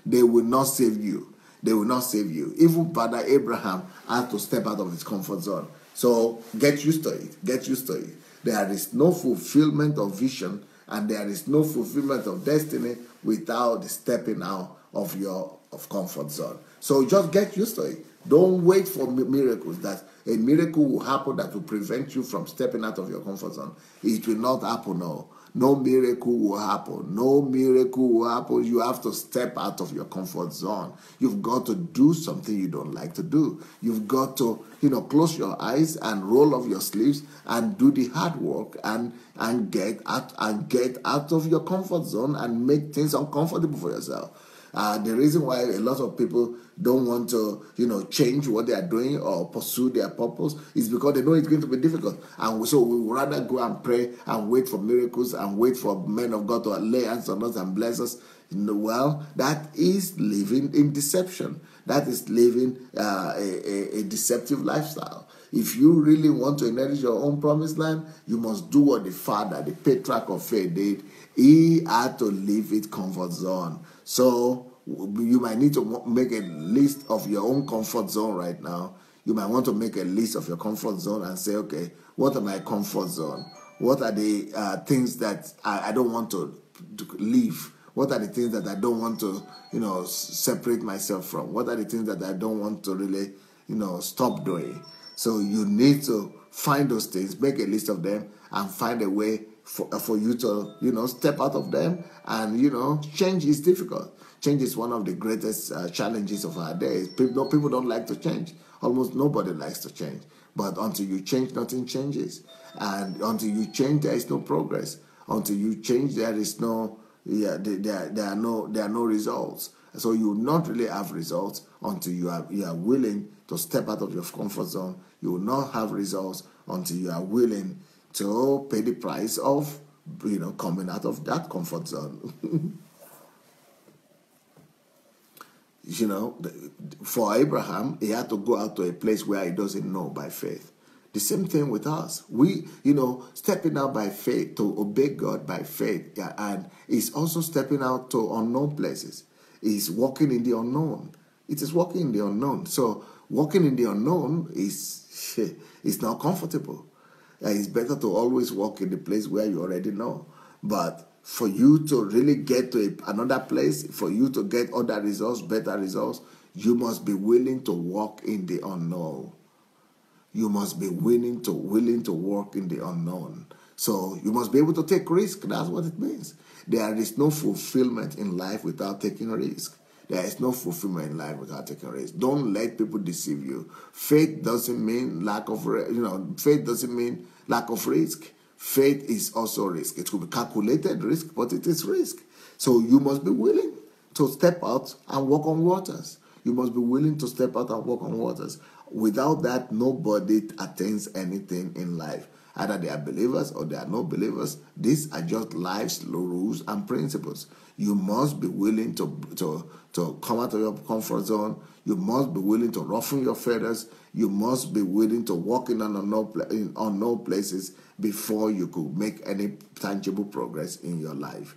They will not save you. They will not save you. Even Father Abraham had to step out of his comfort zone. So get used to it. Get used to it. There is no fulfillment of vision and there is no fulfillment of destiny without the stepping out of your comfort zone. So just get used to it. Don't wait for miracles. That a miracle will happen that will prevent you from stepping out of your comfort zone. It will not happen, no. No miracle will happen. No miracle will happen. You have to step out of your comfort zone. You've got to do something you don't like to do. You've got to, close your eyes and roll up your sleeves and do the hard work and get out of your comfort zone and make things uncomfortable for yourself. The reason why a lot of people don't want to, change what they are doing or pursue their purpose is because they know it's going to be difficult. And so we would rather go and pray and wait for miracles and wait for men of God to lay hands on us and bless us. Well, that is living in deception. That is living a deceptive lifestyle. If you really want to inherit your own promised land, you must do what the father, the patriarch of faith did. He had to leave his comfort zone. So you might need to make a list of your own comfort zone right now. You might want to make a list of your comfort zone and say, okay, what are my comfort zone? What are the things that I don't want to leave? What are the things that I don't want to, separate myself from? What are the things that I don't want to really, stop doing? So you need to find those things, make a list of them, and find a way for you to, step out of them. And, change is difficult. Change is one of the greatest challenges of our days. People don't like to change. Almost nobody likes to change. But until you change, nothing changes. And until you change, there is no progress. Until you change, there are no results. So you will not really have results until you are willing to step out of your comfort zone. You will not have results until you are willing to pay the price of, coming out of that comfort zone. For Abraham, he had to go out to a place where he doesn't know by faith. The same thing with us. We, stepping out by faith to obey God by faith, and is also stepping out to unknown places. Is walking in the unknown. It is walking in the unknown. So walking in the unknown is not comfortable. It's better to always walk in the place where you already know. But for you to really get to another place, for you to get other results, better results, you must be willing to walk in the unknown. You must be willing to walk in the unknown. So you must be able to take risk. That's what it means. There is no fulfillment in life without taking risk. There is no fulfillment in life without taking risk. Don't let people deceive you. Faith doesn't mean lack of risk. Faith is also risk. It could be calculated risk, but it is risk. So you must be willing to step out and walk on waters. You must be willing to step out and walk on waters. Without that, nobody attains anything in life. Either they are believers or they are not believers. These are just life's rules and principles. You must be willing to come out of your comfort zone. You must be willing to ruffle your feathers. You must be willing to walk in unknown places before you could make any tangible progress in your life.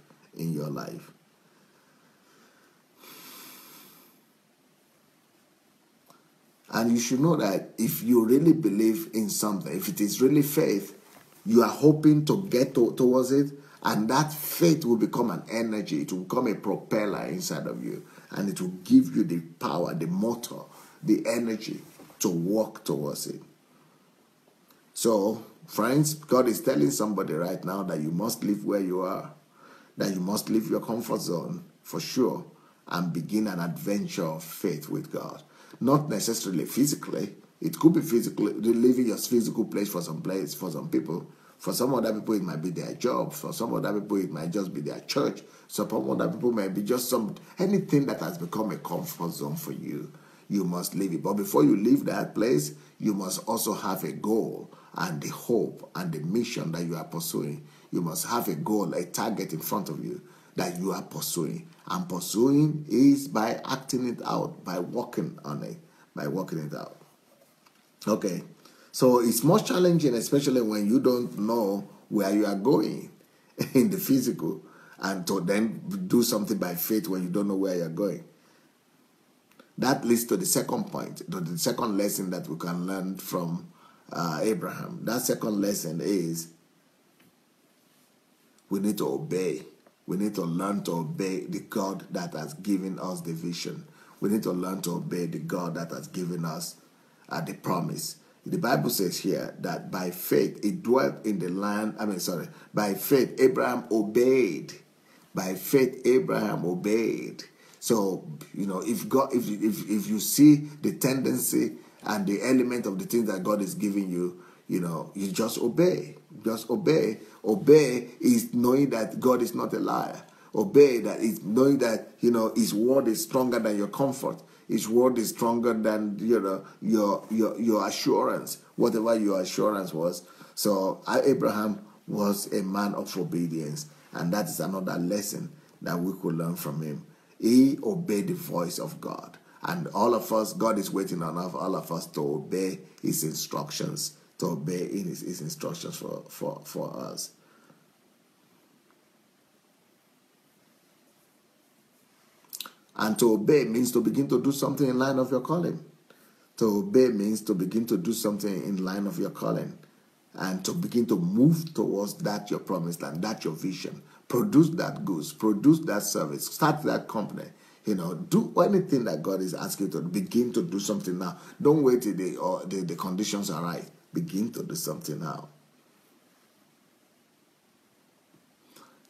And you should know that if you really believe in something, if it is really faith, you are hoping to get towards it, and that faith will become an energy. It will become a propeller inside of you, and it will give you the power, the motor, the energy to walk towards it. So, friends, God is telling somebody right now that you must live where you are, that you must leave your comfort zone for sure and begin an adventure of faith with God. Not necessarily physically. It could be physically, leaving your physical place, for some people. For some other people, it might be their job. For some other people, it might just be their church. Some other people might be just anything that has become a comfort zone for you. You must leave it. But before you leave that place, you must also have a goal and the hope and the mission that you are pursuing. You must have a goal, a target in front of you that you are pursuing. And pursuing is by acting it out, by working on it, by working it out. Okay, so it's more challenging, especially when you don't know where you are going in the physical, and to then do something by faith when you don't know where you're going. That leads to the second point, to the second lesson that we can learn from Abraham. That second lesson is we need to obey. We need to learn to obey the God that has given us the vision. We need to learn to obey the God that has given us the promise. The Bible says here that by faith it dwelt in the land. By faith Abraham obeyed. By faith Abraham obeyed. So, you know, if God, if you see the tendency and the element of the thing that God is giving you, you know, you just obey. Just obey. Obey is knowing that God is not a liar. Obey that is knowing that, you know, His word is stronger than your comfort. His word is stronger than, you know, your assurance, whatever your assurance was. So Abraham was a man of obedience, and that is another lesson that we could learn from him. He obeyed the voice of God, and all of us, God is waiting on all of us to obey His instructions, to obey His instructions for us. And to obey means to begin to do something in line of your calling. To obey means to begin to do something in line of your calling. And to begin to move towards that your promised land, that your vision. Produce that goods, produce that service, start that company. You know, do anything that God is asking you to do. Begin to do something now. Don't wait till the conditions are right. Begin to do something now.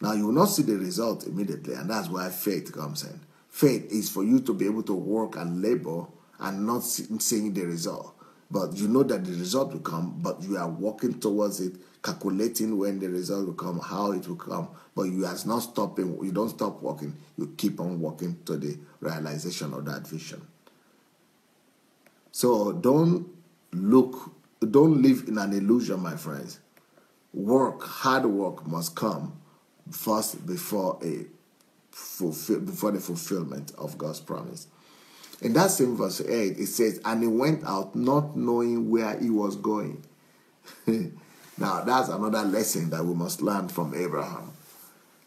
Now, you will not see the result immediately, and that's why faith comes in. Faith is for you to be able to work and labor and not seeing the result. But you know that the result will come, but you are working towards it, calculating when the result will come, how it will come. But you are not stopping. You don't stop working. You keep on working to the realization of that vision. So don't live in an illusion, my friends. Work, hard work must come first before the fulfillment of God's promise. In that same verse 8, it says, and he went out not knowing where he was going. Now, that's another lesson that we must learn from Abraham.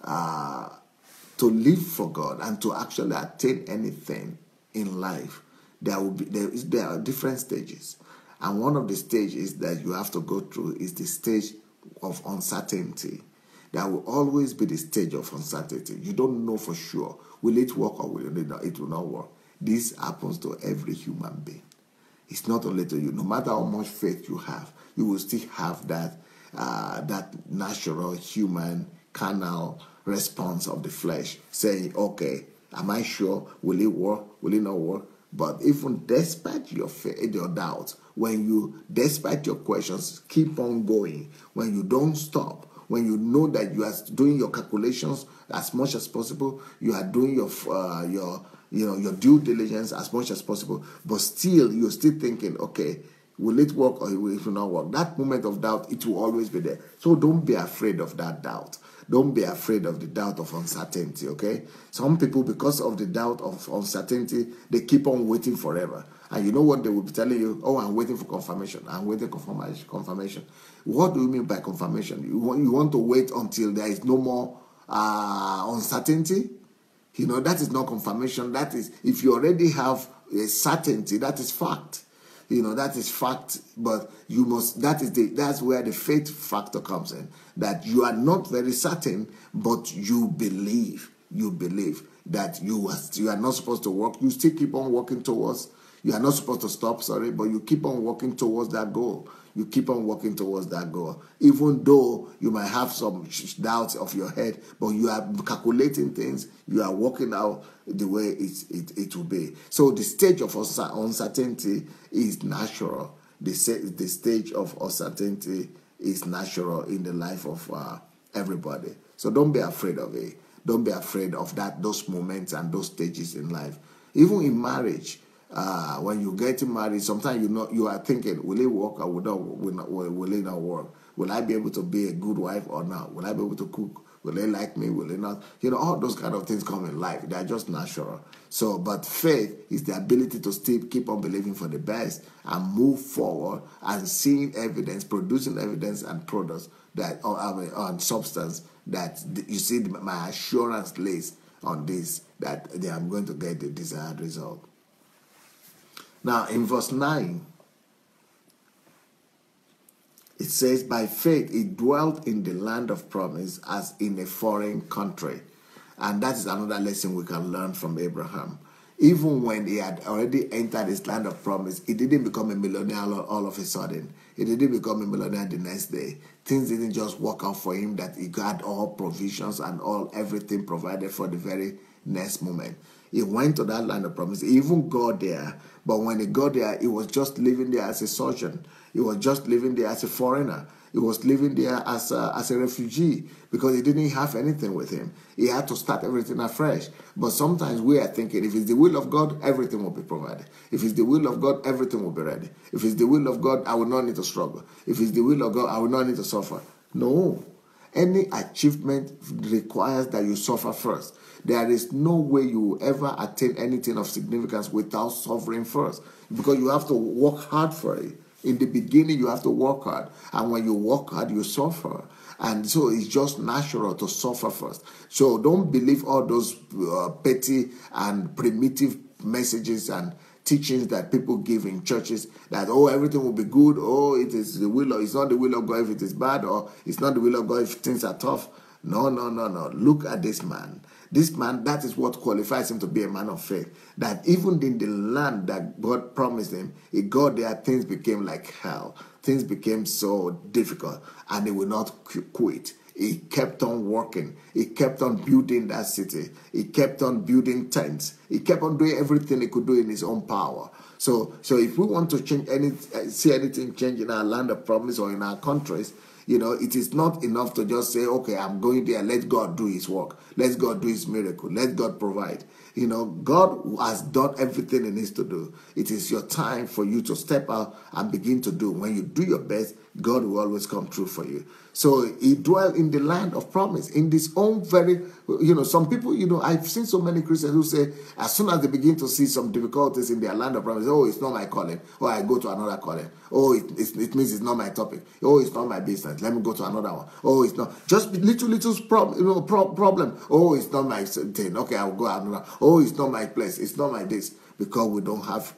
To live for God and to actually attain anything in life, there are different stages. And one of the stages that you have to go through is the stage of uncertainty. There will always be the stage of uncertainty. You don't know for sure. Will it work or will it not? It will not work. This happens to every human being. It's not only to you. No matter how much faith you have, you will still have that natural human carnal response of the flesh saying, okay, am I sure? Will it work? Will it not work? But even despite your faith, your doubt, when you, despite your questions, keep on going, when you don't stop, when you know that you are doing your calculations as much as possible, you are doing your due diligence as much as possible, but still you're still thinking, okay, will it work or will it not work? That moment of doubt, it will always be there. So don't be afraid of that doubt. Don't be afraid of the doubt of uncertainty, okay? Some people, because of the doubt of uncertainty, they keep on waiting forever. And you know what they will be telling you? Oh, I'm waiting for confirmation. I'm waiting for confirmation. What do you mean by confirmation? You want to wait until there is no more uncertainty? You know, that is not confirmation. That is, if you already have a certainty, that is fact. You know, that is fact, but you must, that's where the faith factor comes in. That you are not very certain, but you believe that you are not supposed to walk. You still keep on walking towards, you are not supposed to stop, sorry, but you keep on walking towards that goal. You keep on walking towards that goal. Even though you might have some doubts of your head, but you are calculating things, you are walking out the way it will be. So the stage of uncertainty is natural. The stage of uncertainty is natural in the life of everybody. So don't be afraid of it. Don't be afraid of that, those moments and those stages in life. Even in marriage, when you get married, sometimes you are thinking, will it work or will it not work? Will I be able to be a good wife or not? Will I be able to cook? Will they like me? Will they not? You know, all those kind of things come in life. They are just natural. So, but faith is the ability to still keep on believing for the best and move forward and seeing evidence, producing evidence and products that, or substance that you see my assurance lays on this, that they are going to get the desired result. Now, in verse 9, it says, by faith he dwelt in the land of promise as in a foreign country. And that is another lesson we can learn from Abraham. Even when he had already entered his land of promise, he didn't become a millionaire all of a sudden. He didn't become a millionaire the next day. Things didn't just work out for him that he got all provisions and all everything provided for the very next moment. He went to that land of promise. He even got there. But when he got there, he was just living there as a sojourner. He was just living there as a foreigner. He was living there as a refugee because he didn't have anything with him. He had to start everything afresh. But sometimes we are thinking, if it's the will of God, everything will be provided. If it's the will of God, everything will be ready. If it's the will of God, I will not need to struggle. If it's the will of God, I will not need to suffer. No. Any achievement requires that you suffer first. There is no way you will ever attain anything of significance without suffering first, because you have to work hard for it. In the beginning, you have to work hard, and when you work hard, you suffer. And so it's just natural to suffer first. So don't believe all those petty and primitive messages and teachings that people give in churches that, oh, everything will be good, oh, it is the will of, it's not the will of God if it is bad, or it's not the will of God if things are tough. No, no, no, no. Look at this man. This man, that is what qualifies him to be a man of faith. That even in the land that God promised him, he got there, things became like hell. Things became so difficult, and he would not quit. He kept on working. He kept on building that city. He kept on building tents. He kept on doing everything he could do in his own power. So if we want to change see anything change in our land of promise or in our countries, you know, it is not enough to just say, okay, I'm going there, let God do his work. Let God do his miracle. Let God provide. You know, God has done everything he needs to do. It is your time for you to step out and begin to do. When you do your best, God will always come true for you. So he dwelt in the land of promise, in this own very, you know, some people, you know, I've seen so many Christians who say, as soon as they begin to see some difficulties in their land of promise, oh, it's not my calling, or I go to another calling, oh, it means it's not my topic, oh, it's not my business, let me go to another one, oh, it's not, just little problem, oh, it's not my thing, okay, I'll go another, oh, it's not my place, it's not my this. Because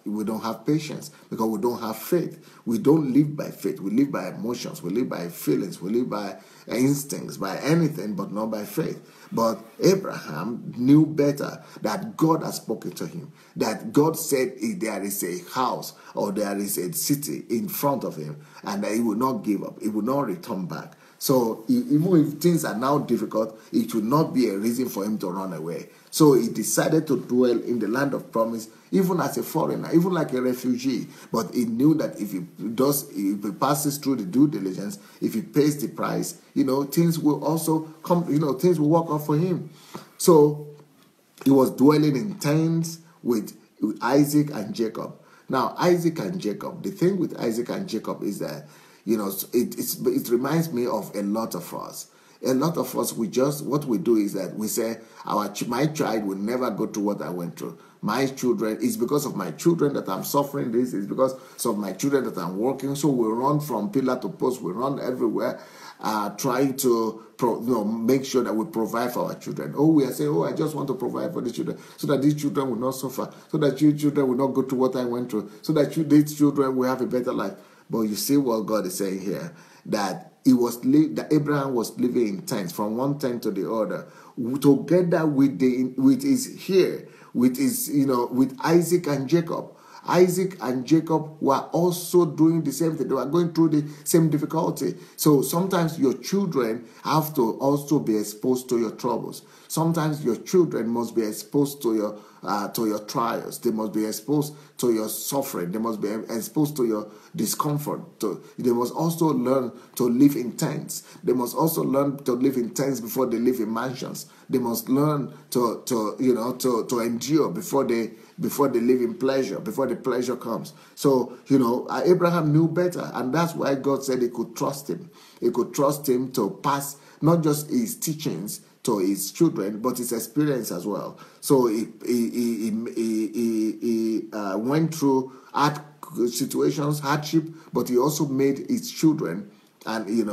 we don't have patience, because we don't have faith. We don't live by faith. We live by emotions. We live by feelings. We live by instincts, by anything, but not by faith. But Abraham knew better, that God had spoken to him, that God said there is a house or there is a city in front of him, and that he would not give up. He would not return back. So even if things are now difficult, it would not be a reason for him to run away. So he decided to dwell in the land of promise, even as a foreigner, even like a refugee. But he knew that if he passes through the due diligence, if he pays the price, you know, things will also come, you know, things will work out for him. So he was dwelling in tents with Isaac and Jacob. Now, Isaac and Jacob, the thing with Isaac and Jacob is that, you know, it reminds me of a lot of us. A lot of us, what we do is that we say, my child will never go through what I went through. My children, it's because of my children that I'm suffering this. It's because of my children that I'm working. So we run from pillar to post. We run everywhere. trying to make sure that we provide for our children. Oh, we are saying, oh, I just want to provide for the children so that these children will not suffer, so that your children will not go through what I went through, so that these children will have a better life. But you see what God is saying here, that that Abraham was living in tents from one tent to the other, together with Isaac and Jacob. Isaac and Jacob were also doing the same thing. They were going through the same difficulty. So sometimes your children have to also be exposed to your troubles. Sometimes your children must be exposed to your trials. They must be exposed to your suffering. They must be exposed to your discomfort. They must also learn to live in tents. They must also learn to live in tents before they live in mansions. They must learn to endure before they live in pleasure, before the pleasure comes. So, Abraham knew better, and that's why God said he could trust him. He could trust him to pass not just his teachings to his children, but his experience as well. So he went through hard situations, hardship, but he also made his children and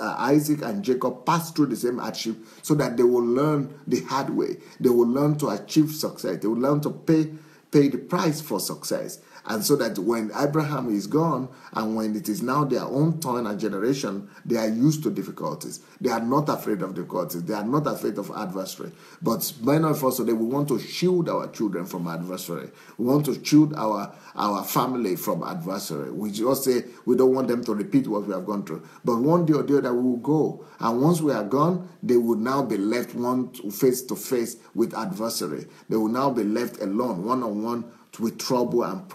Isaac and Jacob pass through the same hardship so that they will learn the hard way. They will learn to achieve success. They will learn to pay the price for success. And so that when Abraham is gone and when it is now their own turn and generation, they are used to difficulties. They are not afraid of difficulties. They are not afraid of adversary. But many of us today, we want to shield our children from adversary. We want to shield our family from adversary. We just say we don't want them to repeat what we have gone through. But one day or the other, we will go. And once we are gone, they will now be left one face to face with adversary. They will now be left alone, one-on-one, with trouble and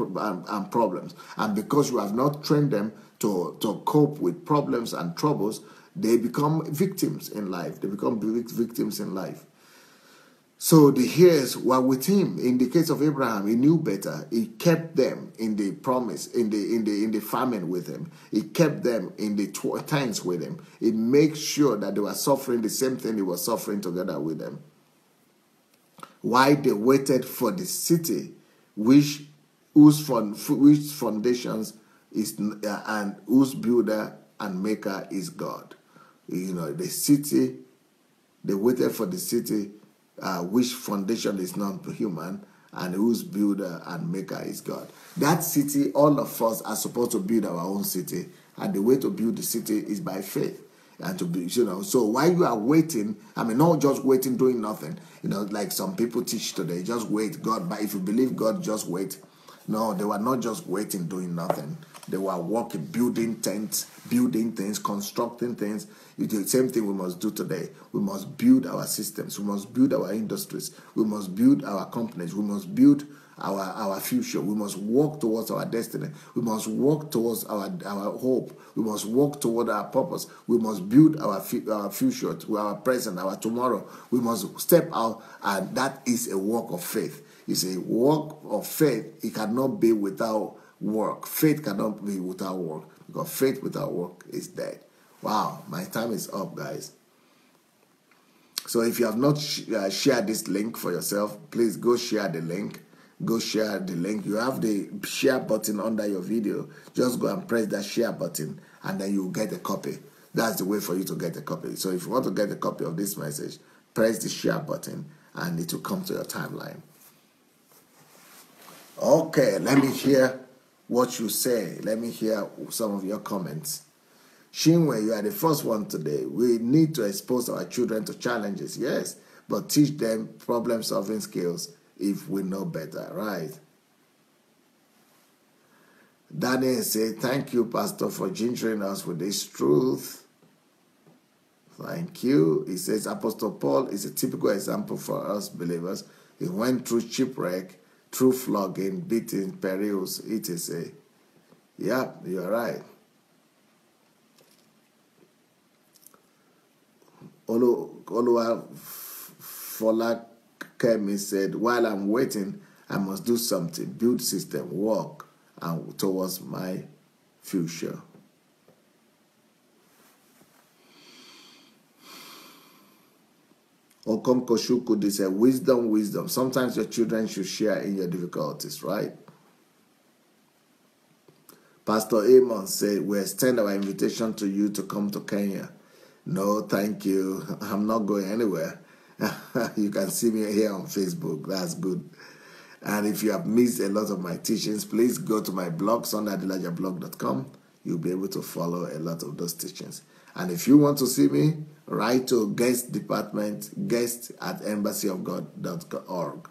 problems. And because you have not trained them to cope with problems and troubles, they become victims in life. They become victims in life. So the heirs were with him. In the case of Abraham, he knew better. He kept them in the promise, in the famine with him. He kept them in the times with him. He made sure that they were suffering the same thing he was suffering together with them. While they waited for the city, whose foundations is and whose builder and maker is God. The city, they waited for the city, which foundation is not human and whose builder and maker is God. That city, all of us are supposed to build our own city, and the way to build the city is by faith. And to be, so while you are waiting, not just waiting, doing nothing, like some people teach today, just wait, God. But if you believe God, just wait. No, they were not just waiting, doing nothing. They were working, building tents, building things, constructing things. It's the same thing we must do today. We must build our systems. We must build our industries. We must build our companies. We must build our future. We must walk towards our destiny. We must walk towards our hope. We must walk toward our purpose. We must build our future, to our present, our tomorrow. We must step out, and that is a walk of faith. It's a walk of faith. It cannot be without work. Faith cannot be without work, because faith without work is dead. Wow, my time is up, guys. So if you have not shared this link for yourself, please go share the link. Go share the link. You have the share button under your video. Just go and press that share button, and then you'll get a copy. That's the way for you to get a copy. So if you want to get a copy of this message, press the share button, and it will come to your timeline. Okay, let me hear what you say. Let me hear some of your comments. Shinwe, you are the first one today. We need to expose our children to challenges, yes, but teach them problem-solving skills if we know better, right? Daniel said, thank you, Pastor, for gingering us with this truth. Thank you. He says, Apostle Paul is a typical example for us believers. He went through shipwreck, through flogging, beating, perils, etc. Yeah, you're right. Oluwa Fola Kemi said, while I'm waiting, I must do something, build system, work, and towards my future. Okonko Shukudi said, wisdom. Sometimes your children should share in your difficulties, right? Pastor Amon said, we extend our invitation to you to come to Kenya. No, thank you. I'm not going anywhere. You can see me here on Facebook. That's good. And if you have missed a lot of my teachings, please go to my blog, sundayadelajablog.com. You'll be able to follow a lot of those teachings. And if you want to see me, write to guest department, guest@embassyofgod.org.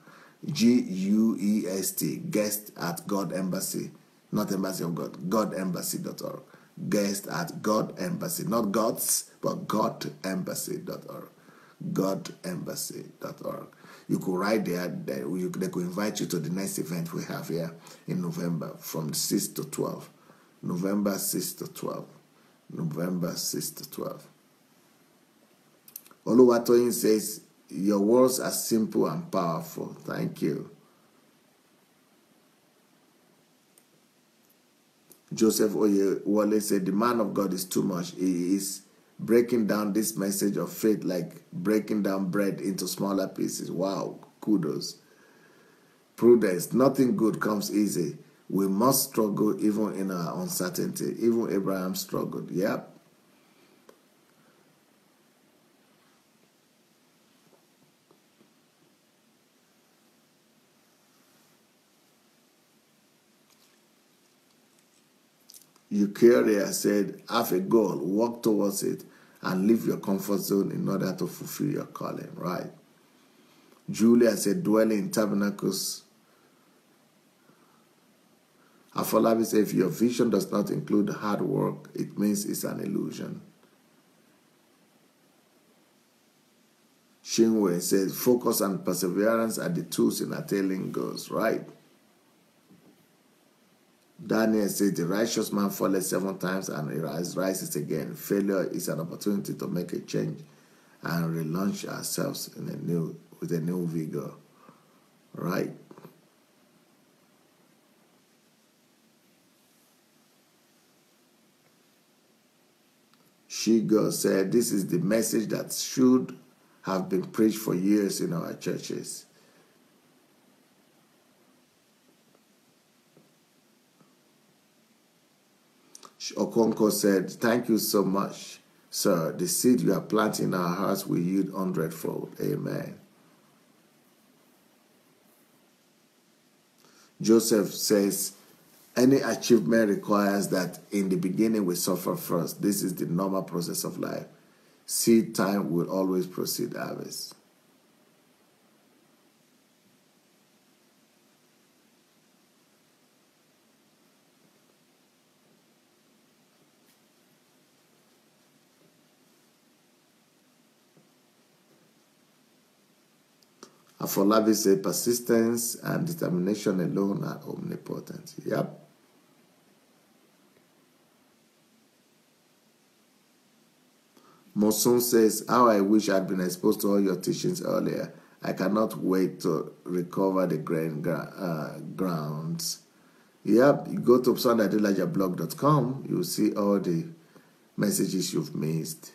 G-U-E-S-T, guest at God Embassy, not Embassy of God, godembassy.org. Guest at God Embassy, not God's, but godembassy.org. godembassy.org. You could write there, they could invite you to the next event we have here in November from 6 to 12. November 6 to 12. November 6 to 12. Oluwatoyin says, your words are simple and powerful. Thank you. Joseph Oyewole said, the man of God is too much. He is breaking down this message of faith like breaking down bread into smaller pieces. Wow, kudos. Prudence, nothing good comes easy. We must struggle even in our uncertainty. Even Abraham struggled. Yep. Eucharia said, have a goal, walk towards it, and leave your comfort zone in order to fulfill your calling. Right. Julia said, dwelling in tabernacles. Afolabi said, if your vision does not include hard work, it means it's an illusion. Shinwe said, focus and perseverance are the tools in attaining goals. Right. Daniel says, the righteous man falleth 7 times and he rises again. Failure is an opportunity to make a change and relaunch ourselves in with a new vigor. Right. Shigo said, this is the message that should have been preached for years in our churches. Okonko said, thank you so much, sir. The seed you are planting in our hearts will yield 100-fold. Amen. Joseph says, any achievement requires that in the beginning we suffer first. This is the normal process of life. Seed time will always precede harvest. Afolabi said, persistence and determination alone are omnipotent. Yep. Mosun says, how I wish I'd been exposed to all your teachings earlier. I cannot wait to recover the grounds. Yep, you go to sundayadelajablog.com. You'll see all the messages you've missed.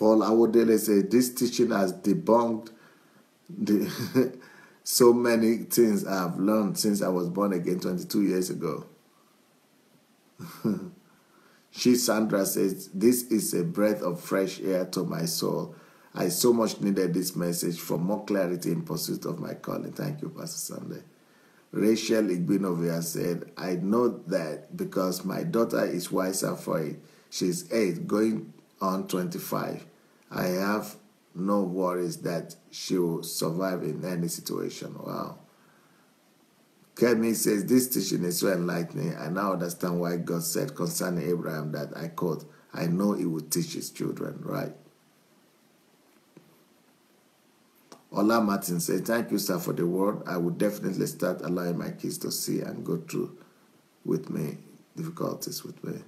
Paul Awodele said, this teaching has debunked so many things I've learned since I was born again 22 years ago. She, Sandra, says, this is a breath of fresh air to my soul. I so much needed this message for more clarity in pursuit of my calling. Thank you, Pastor Sunday. Rachel Igbinovia said, I know that because my daughter is wiser for it. She's 8, going on 25. I have no worries that she will survive in any situation. Wow. Kemi says, this teaching is so enlightening. I now understand why God said concerning Abraham that I quote, I know he will teach his children. Right. Ola Martin says, thank you, sir, for the word. I will definitely start allowing my kids to see and go through difficulties with me.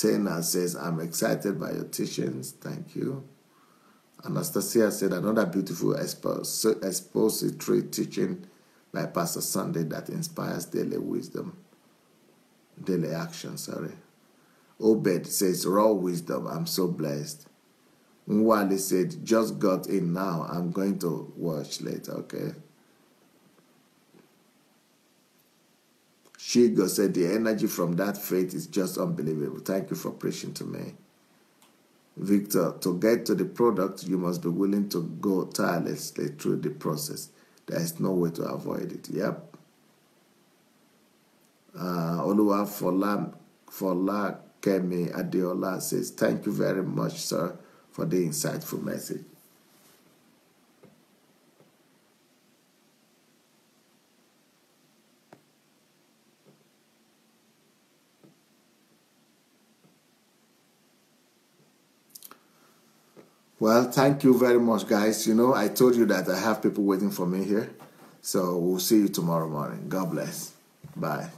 Tena says, I'm excited by your teachings. Thank you. Anastasia said, another beautiful expository teaching by Pastor Sunday that inspires daily wisdom. Daily action, sorry. Obed says, raw wisdom. I'm so blessed. Nwale said, just got in now. I'm going to watch later, okay? Shigo said, the energy from that faith is just unbelievable. Thank you for preaching to me. Victor, to get to the product, you must be willing to go tirelessly through the process. There is no way to avoid it. Yep. Oluwa Fola Kemi Adeola says, thank you very much, sir, for the insightful message. Well, thank you very much, guys. You know, I told you that I have people waiting for me here. So we'll see you tomorrow morning. God bless. Bye.